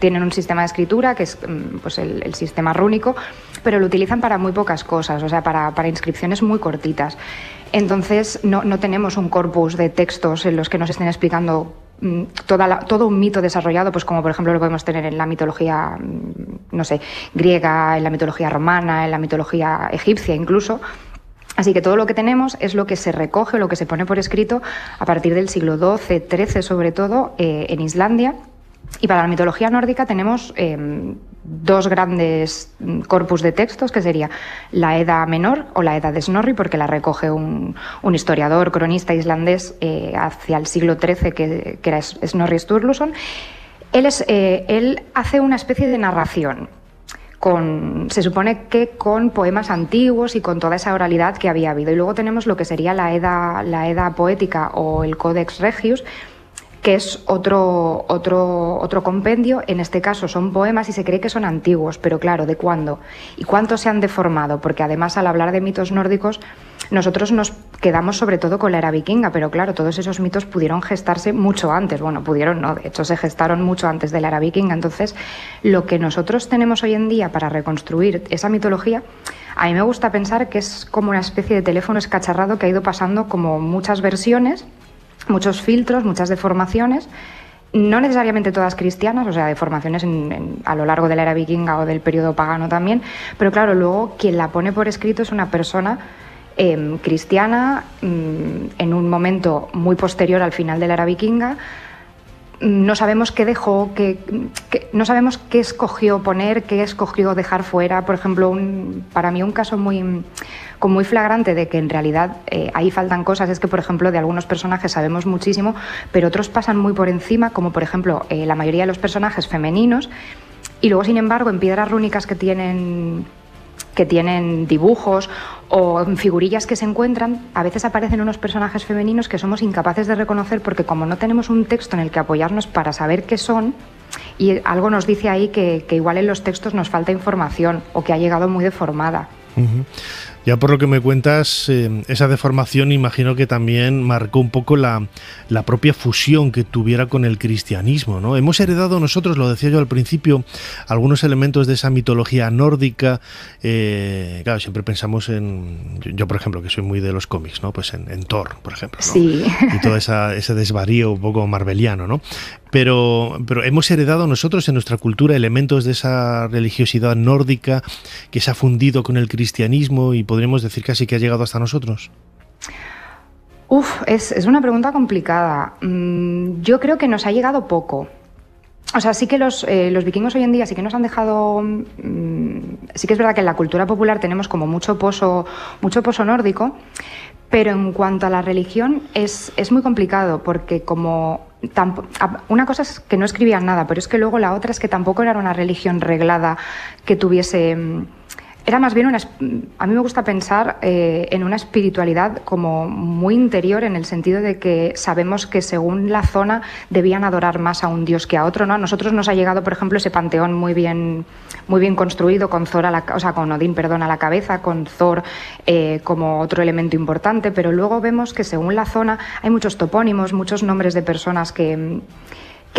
tienen un sistema de escritura que es pues el sistema rúnico, pero lo utilizan para muy pocas cosas, o sea, para inscripciones muy cortitas. Entonces no tenemos un corpus de textos en los que nos estén explicando todo un mito desarrollado, pues como por ejemplo lo podemos tener en la mitología, no sé, griega, en la mitología romana, en la mitología egipcia incluso. Así que todo lo que tenemos es lo que se recoge, lo que se pone por escrito a partir del siglo XII, XIII sobre todo, en Islandia. Y para la mitología nórdica tenemos dos grandes corpus de textos, que sería la Edda Menor o la Edda de Snorri, porque la recoge un historiador, cronista islandés hacia el siglo XIII, que era Snorri Sturluson. Él hace una especie de narración. Se supone que con poemas antiguos y con toda esa oralidad que había habido. Y luego tenemos lo que sería la Edda Poética o el Codex Regius, que es otro compendio. En este caso son poemas y se cree que son antiguos, pero claro, ¿de cuándo? ¿Y cuánto se han deformado? Porque además, al hablar de mitos nórdicos, nosotros nos quedamos sobre todo con la era vikinga, pero claro, todos esos mitos pudieron gestarse mucho antes. Bueno, pudieron no, de hecho se gestaron mucho antes de la era vikinga. Entonces, lo que nosotros tenemos hoy en día para reconstruir esa mitología, a mí me gusta pensar que es como una especie de teléfono escacharrado que ha ido pasando como muchas versiones, muchos filtros, muchas deformaciones, no necesariamente todas cristianas, o sea, deformaciones a lo largo de la era vikinga o del periodo pagano también, pero claro, luego quien la pone por escrito es una persona cristiana en un momento muy posterior al final de la era vikinga. No sabemos qué dejó, no sabemos qué escogió poner, qué escogió dejar fuera. Por ejemplo, para mí un caso muy flagrante de que en realidad ahí faltan cosas es que, por ejemplo, de algunos personajes sabemos muchísimo, pero otros pasan muy por encima, como por ejemplo la mayoría de los personajes femeninos, y luego, sin embargo, en piedras rúnicas que tienen dibujos o en figurillas que se encuentran, a veces aparecen unos personajes femeninos que somos incapaces de reconocer porque como no tenemos un texto en el que apoyarnos para saber qué son, y algo nos dice ahí que igual en los textos nos falta información o que ha llegado muy deformada. Uh-huh. Ya por lo que me cuentas, esa deformación imagino que también marcó un poco la propia fusión que tuviera con el cristianismo, ¿no? Hemos heredado nosotros, lo decía yo al principio, algunos elementos de esa mitología nórdica. Claro, siempre pensamos en... Yo, por ejemplo, que soy muy de los cómics, ¿no? Pues en Thor, por ejemplo, ¿no? Sí. Y todo ese desvarío un poco marveliano, ¿no? Pero hemos heredado nosotros en nuestra cultura elementos de esa religiosidad nórdica que se ha fundido con el cristianismo y podríamos decir casi que ha llegado hasta nosotros. Es una pregunta complicada. Yo creo que nos ha llegado poco. O sea, sí que los vikingos hoy en día sí que nos han dejado... sí que es verdad que en la cultura popular tenemos como mucho pozo nórdico, pero en cuanto a la religión es muy complicado porque como... Una cosa es que no escribían nada, pero es que luego la otra es que tampoco era una religión reglada que tuviese... Era más bien a mí me gusta pensar en una espiritualidad como muy interior, en el sentido de que sabemos que según la zona debían adorar más a un dios que a otro, ¿no? A nosotros nos ha llegado, por ejemplo, ese panteón muy bien construido con con Odín, perdón, a la cabeza, con Thor como otro elemento importante, pero luego vemos que según la zona hay muchos topónimos, muchos nombres de personas que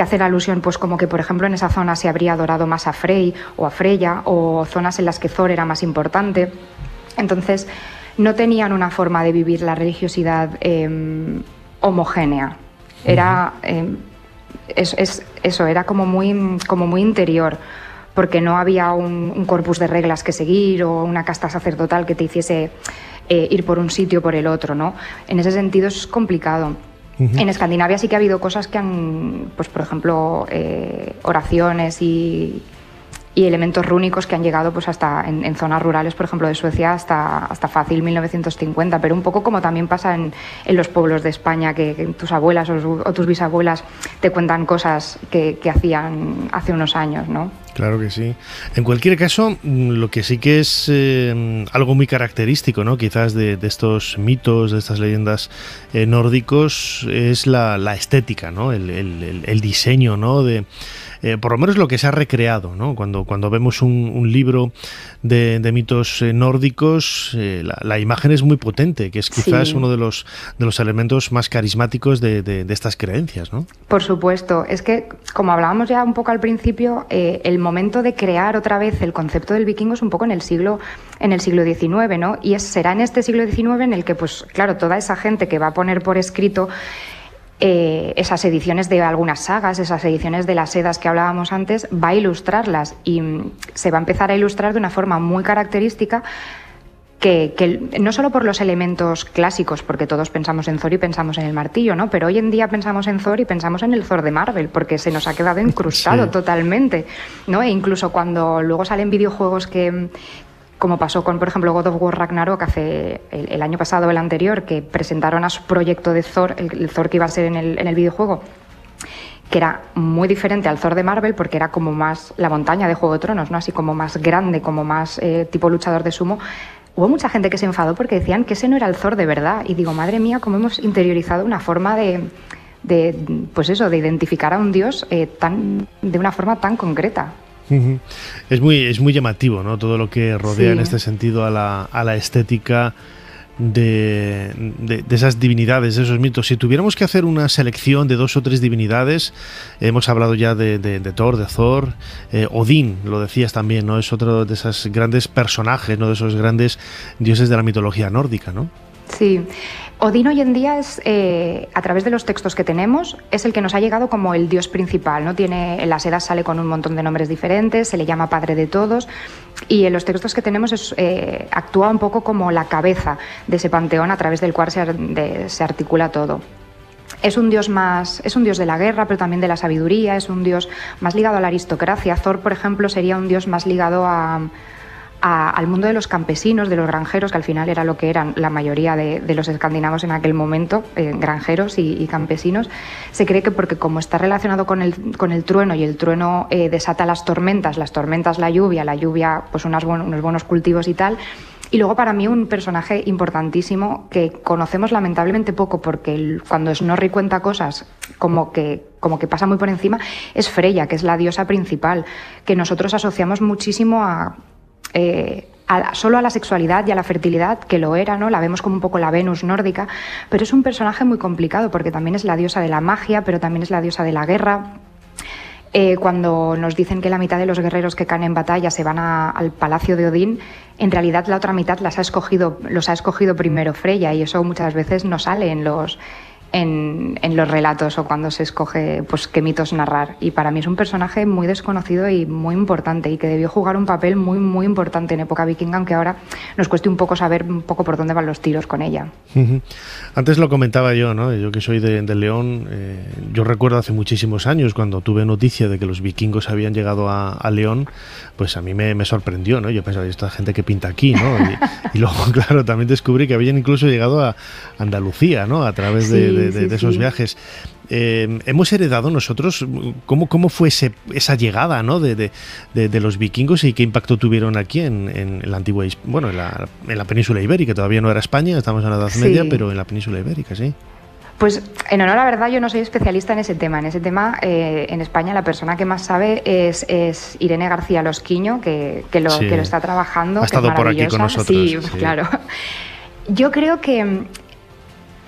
hacen alusión, pues como que, por ejemplo, en esa zona se habría adorado más a Frey o a Freya, o zonas en las que Thor era más importante. Entonces, no tenían una forma de vivir la religiosidad homogénea. Era eso, era como muy interior, porque no había un corpus de reglas que seguir o una casta sacerdotal que te hiciese ir por un sitio o por el otro, ¿no? En ese sentido es complicado. Uh-huh. En Escandinavia sí que ha habido cosas que han, pues por ejemplo, oraciones y elementos rúnicos que han llegado pues hasta en zonas rurales, por ejemplo, de Suecia hasta fácil 1950, pero un poco como también pasa en los pueblos de España, que tus abuelas o tus bisabuelas te cuentan cosas que hacían hace unos años, ¿no? Claro que sí. En cualquier caso, lo que sí que es algo muy característico, ¿no? Quizás de estos mitos, de estas leyendas nórdicos, es la estética, ¿no? El diseño, ¿no? Por lo menos lo que se ha recreado, ¿no? Cuando vemos un libro de mitos nórdicos, la imagen es muy potente, que es quizás uno de los elementos más carismáticos de estas creencias, ¿no? Por supuesto. Es que, como hablábamos ya un poco al principio, el momento de crear otra vez el concepto del vikingo es un poco en el siglo XIX, ¿no? Y será en este siglo XIX en el que, pues claro, toda esa gente que va a poner por escrito esas ediciones de algunas sagas, esas ediciones de las Sedas que hablábamos antes, va a ilustrarlas y se va a empezar a ilustrar de una forma muy característica. Que no solo por los elementos clásicos, porque todos pensamos en Thor y pensamos en el martillo, ¿no? Pero hoy en día pensamos en Thor y pensamos en el Thor de Marvel, porque se nos ha quedado incrustado totalmente, ¿no? E incluso cuando luego salen videojuegos que, como pasó con, por ejemplo, God of War Ragnarok hace el año pasado o el anterior, que presentaron a su proyecto de Thor, el Thor que iba a ser en el videojuego, que era muy diferente al Thor de Marvel porque era como más la montaña de Juego de Tronos, ¿no? Así como más grande, como más tipo luchador de sumo. Hubo mucha gente que se enfadó porque decían que ese no era el Thor de verdad. Y digo, madre mía, cómo hemos interiorizado una forma de pues eso, de identificar a un dios de una forma tan concreta. Es muy llamativo, ¿no? Todo lo que rodea, sí, en este sentido a la estética de esas divinidades, de esos mitos. Si tuviéramos que hacer una selección de 2 o 3 divinidades, hemos hablado ya de Thor, de Thor, Odín, lo decías también, ¿no? Es otro de esos grandes personajes, ¿no? De esos grandes dioses de la mitología nórdica, ¿no? Sí, Odín hoy en día es, a través de los textos que tenemos, es el que nos ha llegado como el dios principal, ¿no? En las Eddas sale con un montón de nombres diferentes, se le llama padre de todos, y en los textos que tenemos actúa un poco como la cabeza de ese panteón a través del cual se articula todo. Es un dios de la guerra, pero también de la sabiduría, es un dios más ligado a la aristocracia. Thor, por ejemplo, sería un dios más ligado al mundo de los campesinos, de los granjeros, que al final era lo que eran la mayoría de los escandinavos en aquel momento, granjeros y campesinos. Se cree que porque como está relacionado con el trueno, y el trueno desata las tormentas la lluvia pues unos buenos cultivos y tal. Y luego para mí un personaje importantísimo que conocemos lamentablemente poco, porque cuando Snorri cuenta cosas como que pasa muy por encima, es Freya, que es la diosa principal, que nosotros asociamos muchísimo solo a la sexualidad y a la fertilidad, que lo era, ¿no? La vemos como un poco la Venus nórdica, pero es un personaje muy complicado porque también es la diosa de la magia, pero también es la diosa de la guerra. Cuando nos dicen que la mitad de los guerreros que caen en batalla se van al palacio de Odín, en realidad la otra mitad los ha escogido primero Freya, y eso muchas veces no sale en los relatos o cuando se escoge pues qué mitos narrar. Y para mí es un personaje muy desconocido y muy importante, y que debió jugar un papel muy muy importante en época vikinga, aunque ahora nos cueste un poco saber un poco por dónde van los tiros con ella. Antes lo comentaba yo, ¿no? Yo que soy de León, yo recuerdo hace muchísimos años cuando tuve noticia de que los vikingos habían llegado a León, pues a mí me sorprendió, ¿no? Yo pensaba, esta gente que pinta aquí, ¿no? Y luego, claro, también descubrí que habían incluso llegado a Andalucía, ¿no? A través de esos viajes. Hemos heredado nosotros cómo fue esa llegada, ¿no? de los vikingos, y qué impacto tuvieron aquí en la antigua, bueno, en la península ibérica. Todavía no era España, estamos en la Edad Media, pero en la península ibérica, sí. Pues en honor a la verdad yo no soy especialista en ese tema. En ese tema en España la persona que más sabe es Irene García Losquiño, que lo está trabajando. Ha estado por aquí con nosotros. Sí, claro. Yo creo que...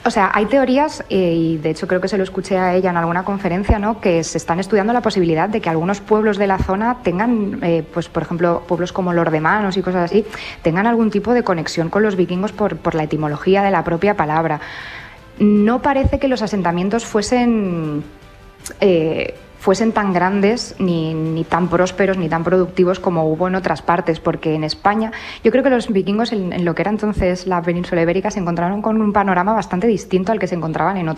O sea, hay teorías, y de hecho creo que se lo escuché a ella en alguna conferencia, ¿no? Que se están estudiando la posibilidad de que algunos pueblos de la zona tengan, pues por ejemplo, pueblos como Lordemanos y cosas así, tengan algún tipo de conexión con los vikingos por la etimología de la propia palabra. No parece que los asentamientos fuesen tan grandes, ni tan prósperos, ni tan productivos como hubo en otras partes, porque en España yo creo que los vikingos en lo que era entonces la península ibérica se encontraron con un panorama bastante distinto al que se encontraban en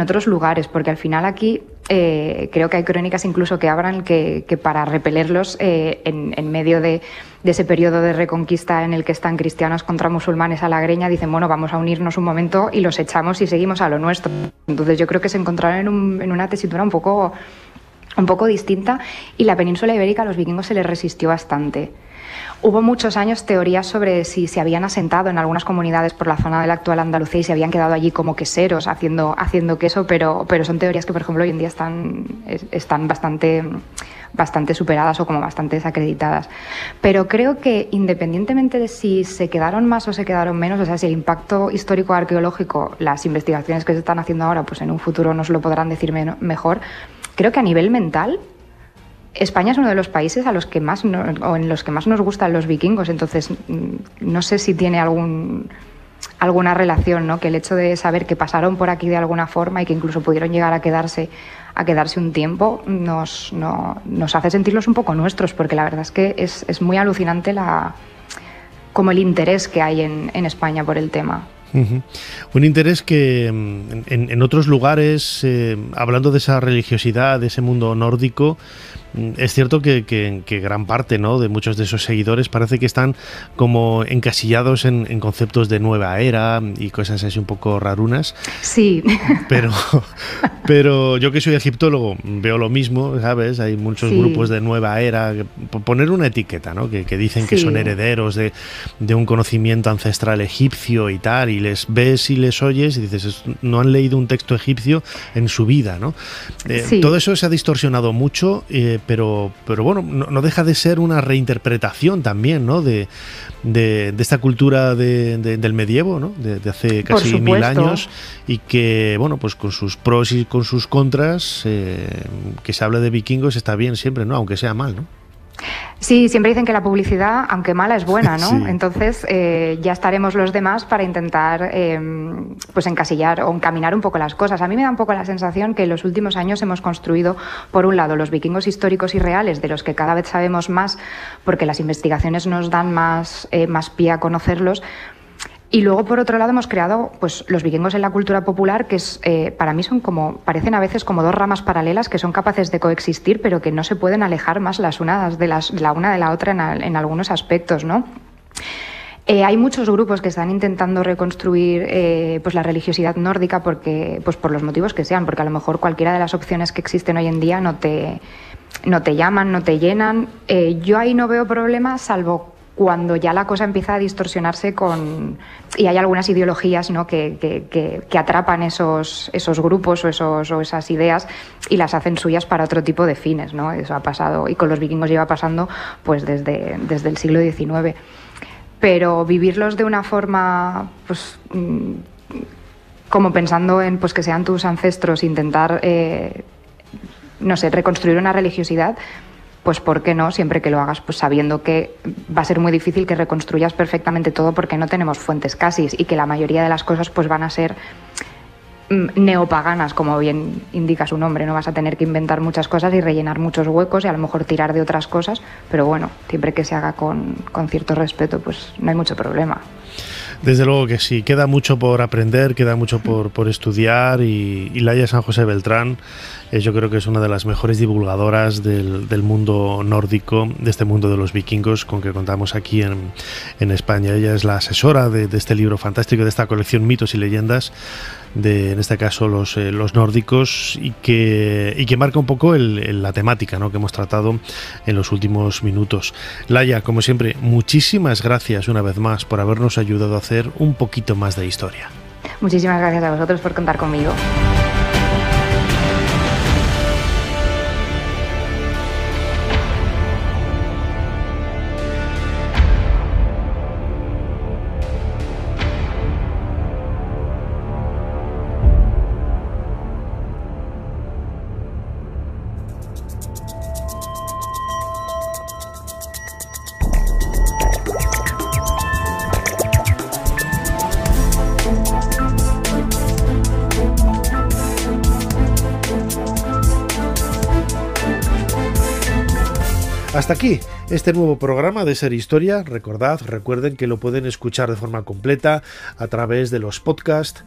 otros lugares, porque al final aquí creo que hay crónicas incluso que hablan que para repelerlos en medio de ese periodo de reconquista en el que están cristianos contra musulmanes a la greña, dicen, bueno, vamos a unirnos un momento y los echamos y seguimos a lo nuestro. Entonces yo creo que se encontraron en una tesitura un poco distinta, y la península ibérica a los vikingos se les resistió bastante. Hubo muchos años teorías sobre si se habían asentado en algunas comunidades por la zona de la actual Andalucía y se habían quedado allí como queseros haciendo queso, pero son teorías que, por ejemplo, hoy en día están bastante superadas o como bastante desacreditadas. Pero creo que independientemente de si se quedaron más o se quedaron menos, o sea, si el impacto histórico-arqueológico, las investigaciones que se están haciendo ahora, pues en un futuro nos lo podrán decir mejor, creo que a nivel mental España es uno de los países en los que más nos gustan los vikingos. Entonces no sé si tiene alguna relación, ¿no? Que el hecho de saber que pasaron por aquí de alguna forma y que incluso pudieron llegar a quedarse un tiempo nos hace sentirlos un poco nuestros, porque la verdad es que es muy alucinante como el interés que hay en España por el tema. Un interés que en otros lugares, hablando de esa religiosidad, de ese mundo nórdico, es cierto que gran parte, ¿no?, de muchos de esos seguidores parece que están como encasillados en conceptos de nueva era y cosas así un poco rarunas. Sí. Pero yo que soy egiptólogo veo lo mismo, ¿sabes? Hay muchos grupos de nueva era, poner una etiqueta, ¿no? Que dicen que son herederos de un conocimiento ancestral egipcio y tal, y les ves y les oyes y dices, no han leído un texto egipcio en su vida, ¿no? Sí. Todo eso se ha distorsionado mucho, pero bueno, no deja de ser una reinterpretación también, ¿no? De esta cultura del medievo, ¿no? De hace casi 1000 años, y que, bueno, pues con sus pros y con sus contras, que se hable de vikingos está bien siempre, ¿no? Aunque sea mal, ¿no? Sí, siempre dicen que la publicidad, aunque mala, es buena, ¿no? Sí. Entonces ya estaremos los demás para intentar pues encasillar o encaminar un poco las cosas. A mí me da un poco la sensación que en los últimos años hemos construido, por un lado, los vikingos históricos y reales, de los que cada vez sabemos más porque las investigaciones nos dan más pie a conocerlos. Y luego, por otro lado, hemos creado pues los vikingos en la cultura popular, que es, para mí son como, parecen a veces como dos ramas paralelas que son capaces de coexistir, pero que no se pueden alejar más las unas la una de la otra en algunos aspectos, ¿no? Hay muchos grupos que están intentando reconstruir pues la religiosidad nórdica, porque pues por los motivos que sean, porque a lo mejor cualquiera de las opciones que existen hoy en día no te llaman, no te llenan. Yo ahí no veo problemas, salvo cuando ya la cosa empieza a distorsionarse y hay algunas ideologías, ¿no?, que atrapan esos grupos o esas ideas y las hacen suyas para otro tipo de fines, ¿no? Eso ha pasado, y con los vikingos lleva pasando pues desde el siglo XIX. Pero vivirlos de una forma, pues, como pensando en pues, que sean tus ancestros, intentar, no sé, reconstruir una religiosidad, pues ¿por qué no? Siempre que lo hagas pues sabiendo que va a ser muy difícil que reconstruyas perfectamente todo, porque no tenemos fuentes casi, y que la mayoría de las cosas pues van a ser neopaganas, como bien indica su nombre, ¿no? Vas a tener que inventar muchas cosas y rellenar muchos huecos y a lo mejor tirar de otras cosas, pero bueno, siempre que se haga con cierto respeto, pues no hay mucho problema. Desde luego que sí, queda mucho por aprender, queda mucho por estudiar, y Laia San José Beltrán, yo creo que es una de las mejores divulgadoras del mundo nórdico, de este mundo de los vikingos con que contamos aquí en España. Ella es la asesora de este libro fantástico, de esta colección Mitos y Leyendas, de en este caso los nórdicos, y que marca un poco la temática, ¿no?, que hemos tratado en los últimos minutos. Laia, como siempre, muchísimas gracias una vez más por habernos ayudado a hacer un poquito más de historia. Muchísimas gracias a vosotros por contar conmigo. Hasta aquí este nuevo programa de Ser Historia. Recuerden que lo pueden escuchar de forma completa a través de los podcasts,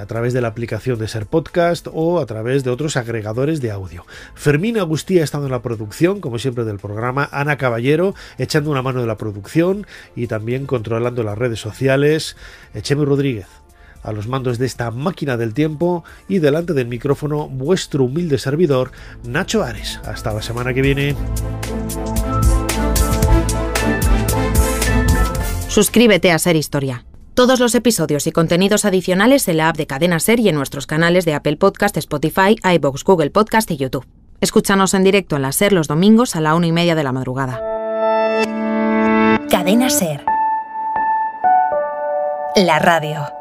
a través de la aplicación de Ser Podcast o a través de otros agregadores de audio. Fermín Agustí ha estado en la producción, como siempre, del programa. Ana Caballero echando una mano de la producción y también controlando las redes sociales. Echemi Rodríguez a los mandos de esta máquina del tiempo, y delante del micrófono vuestro humilde servidor, Nacho Ares. Hasta la semana que viene. Suscríbete a Ser Historia. Todos los episodios y contenidos adicionales en la app de Cadena Ser y en nuestros canales de Apple Podcast, Spotify, iVoox, Google Podcast y YouTube. Escúchanos en directo en la Ser los domingos a la 1:30 de la madrugada. Cadena Ser. La radio.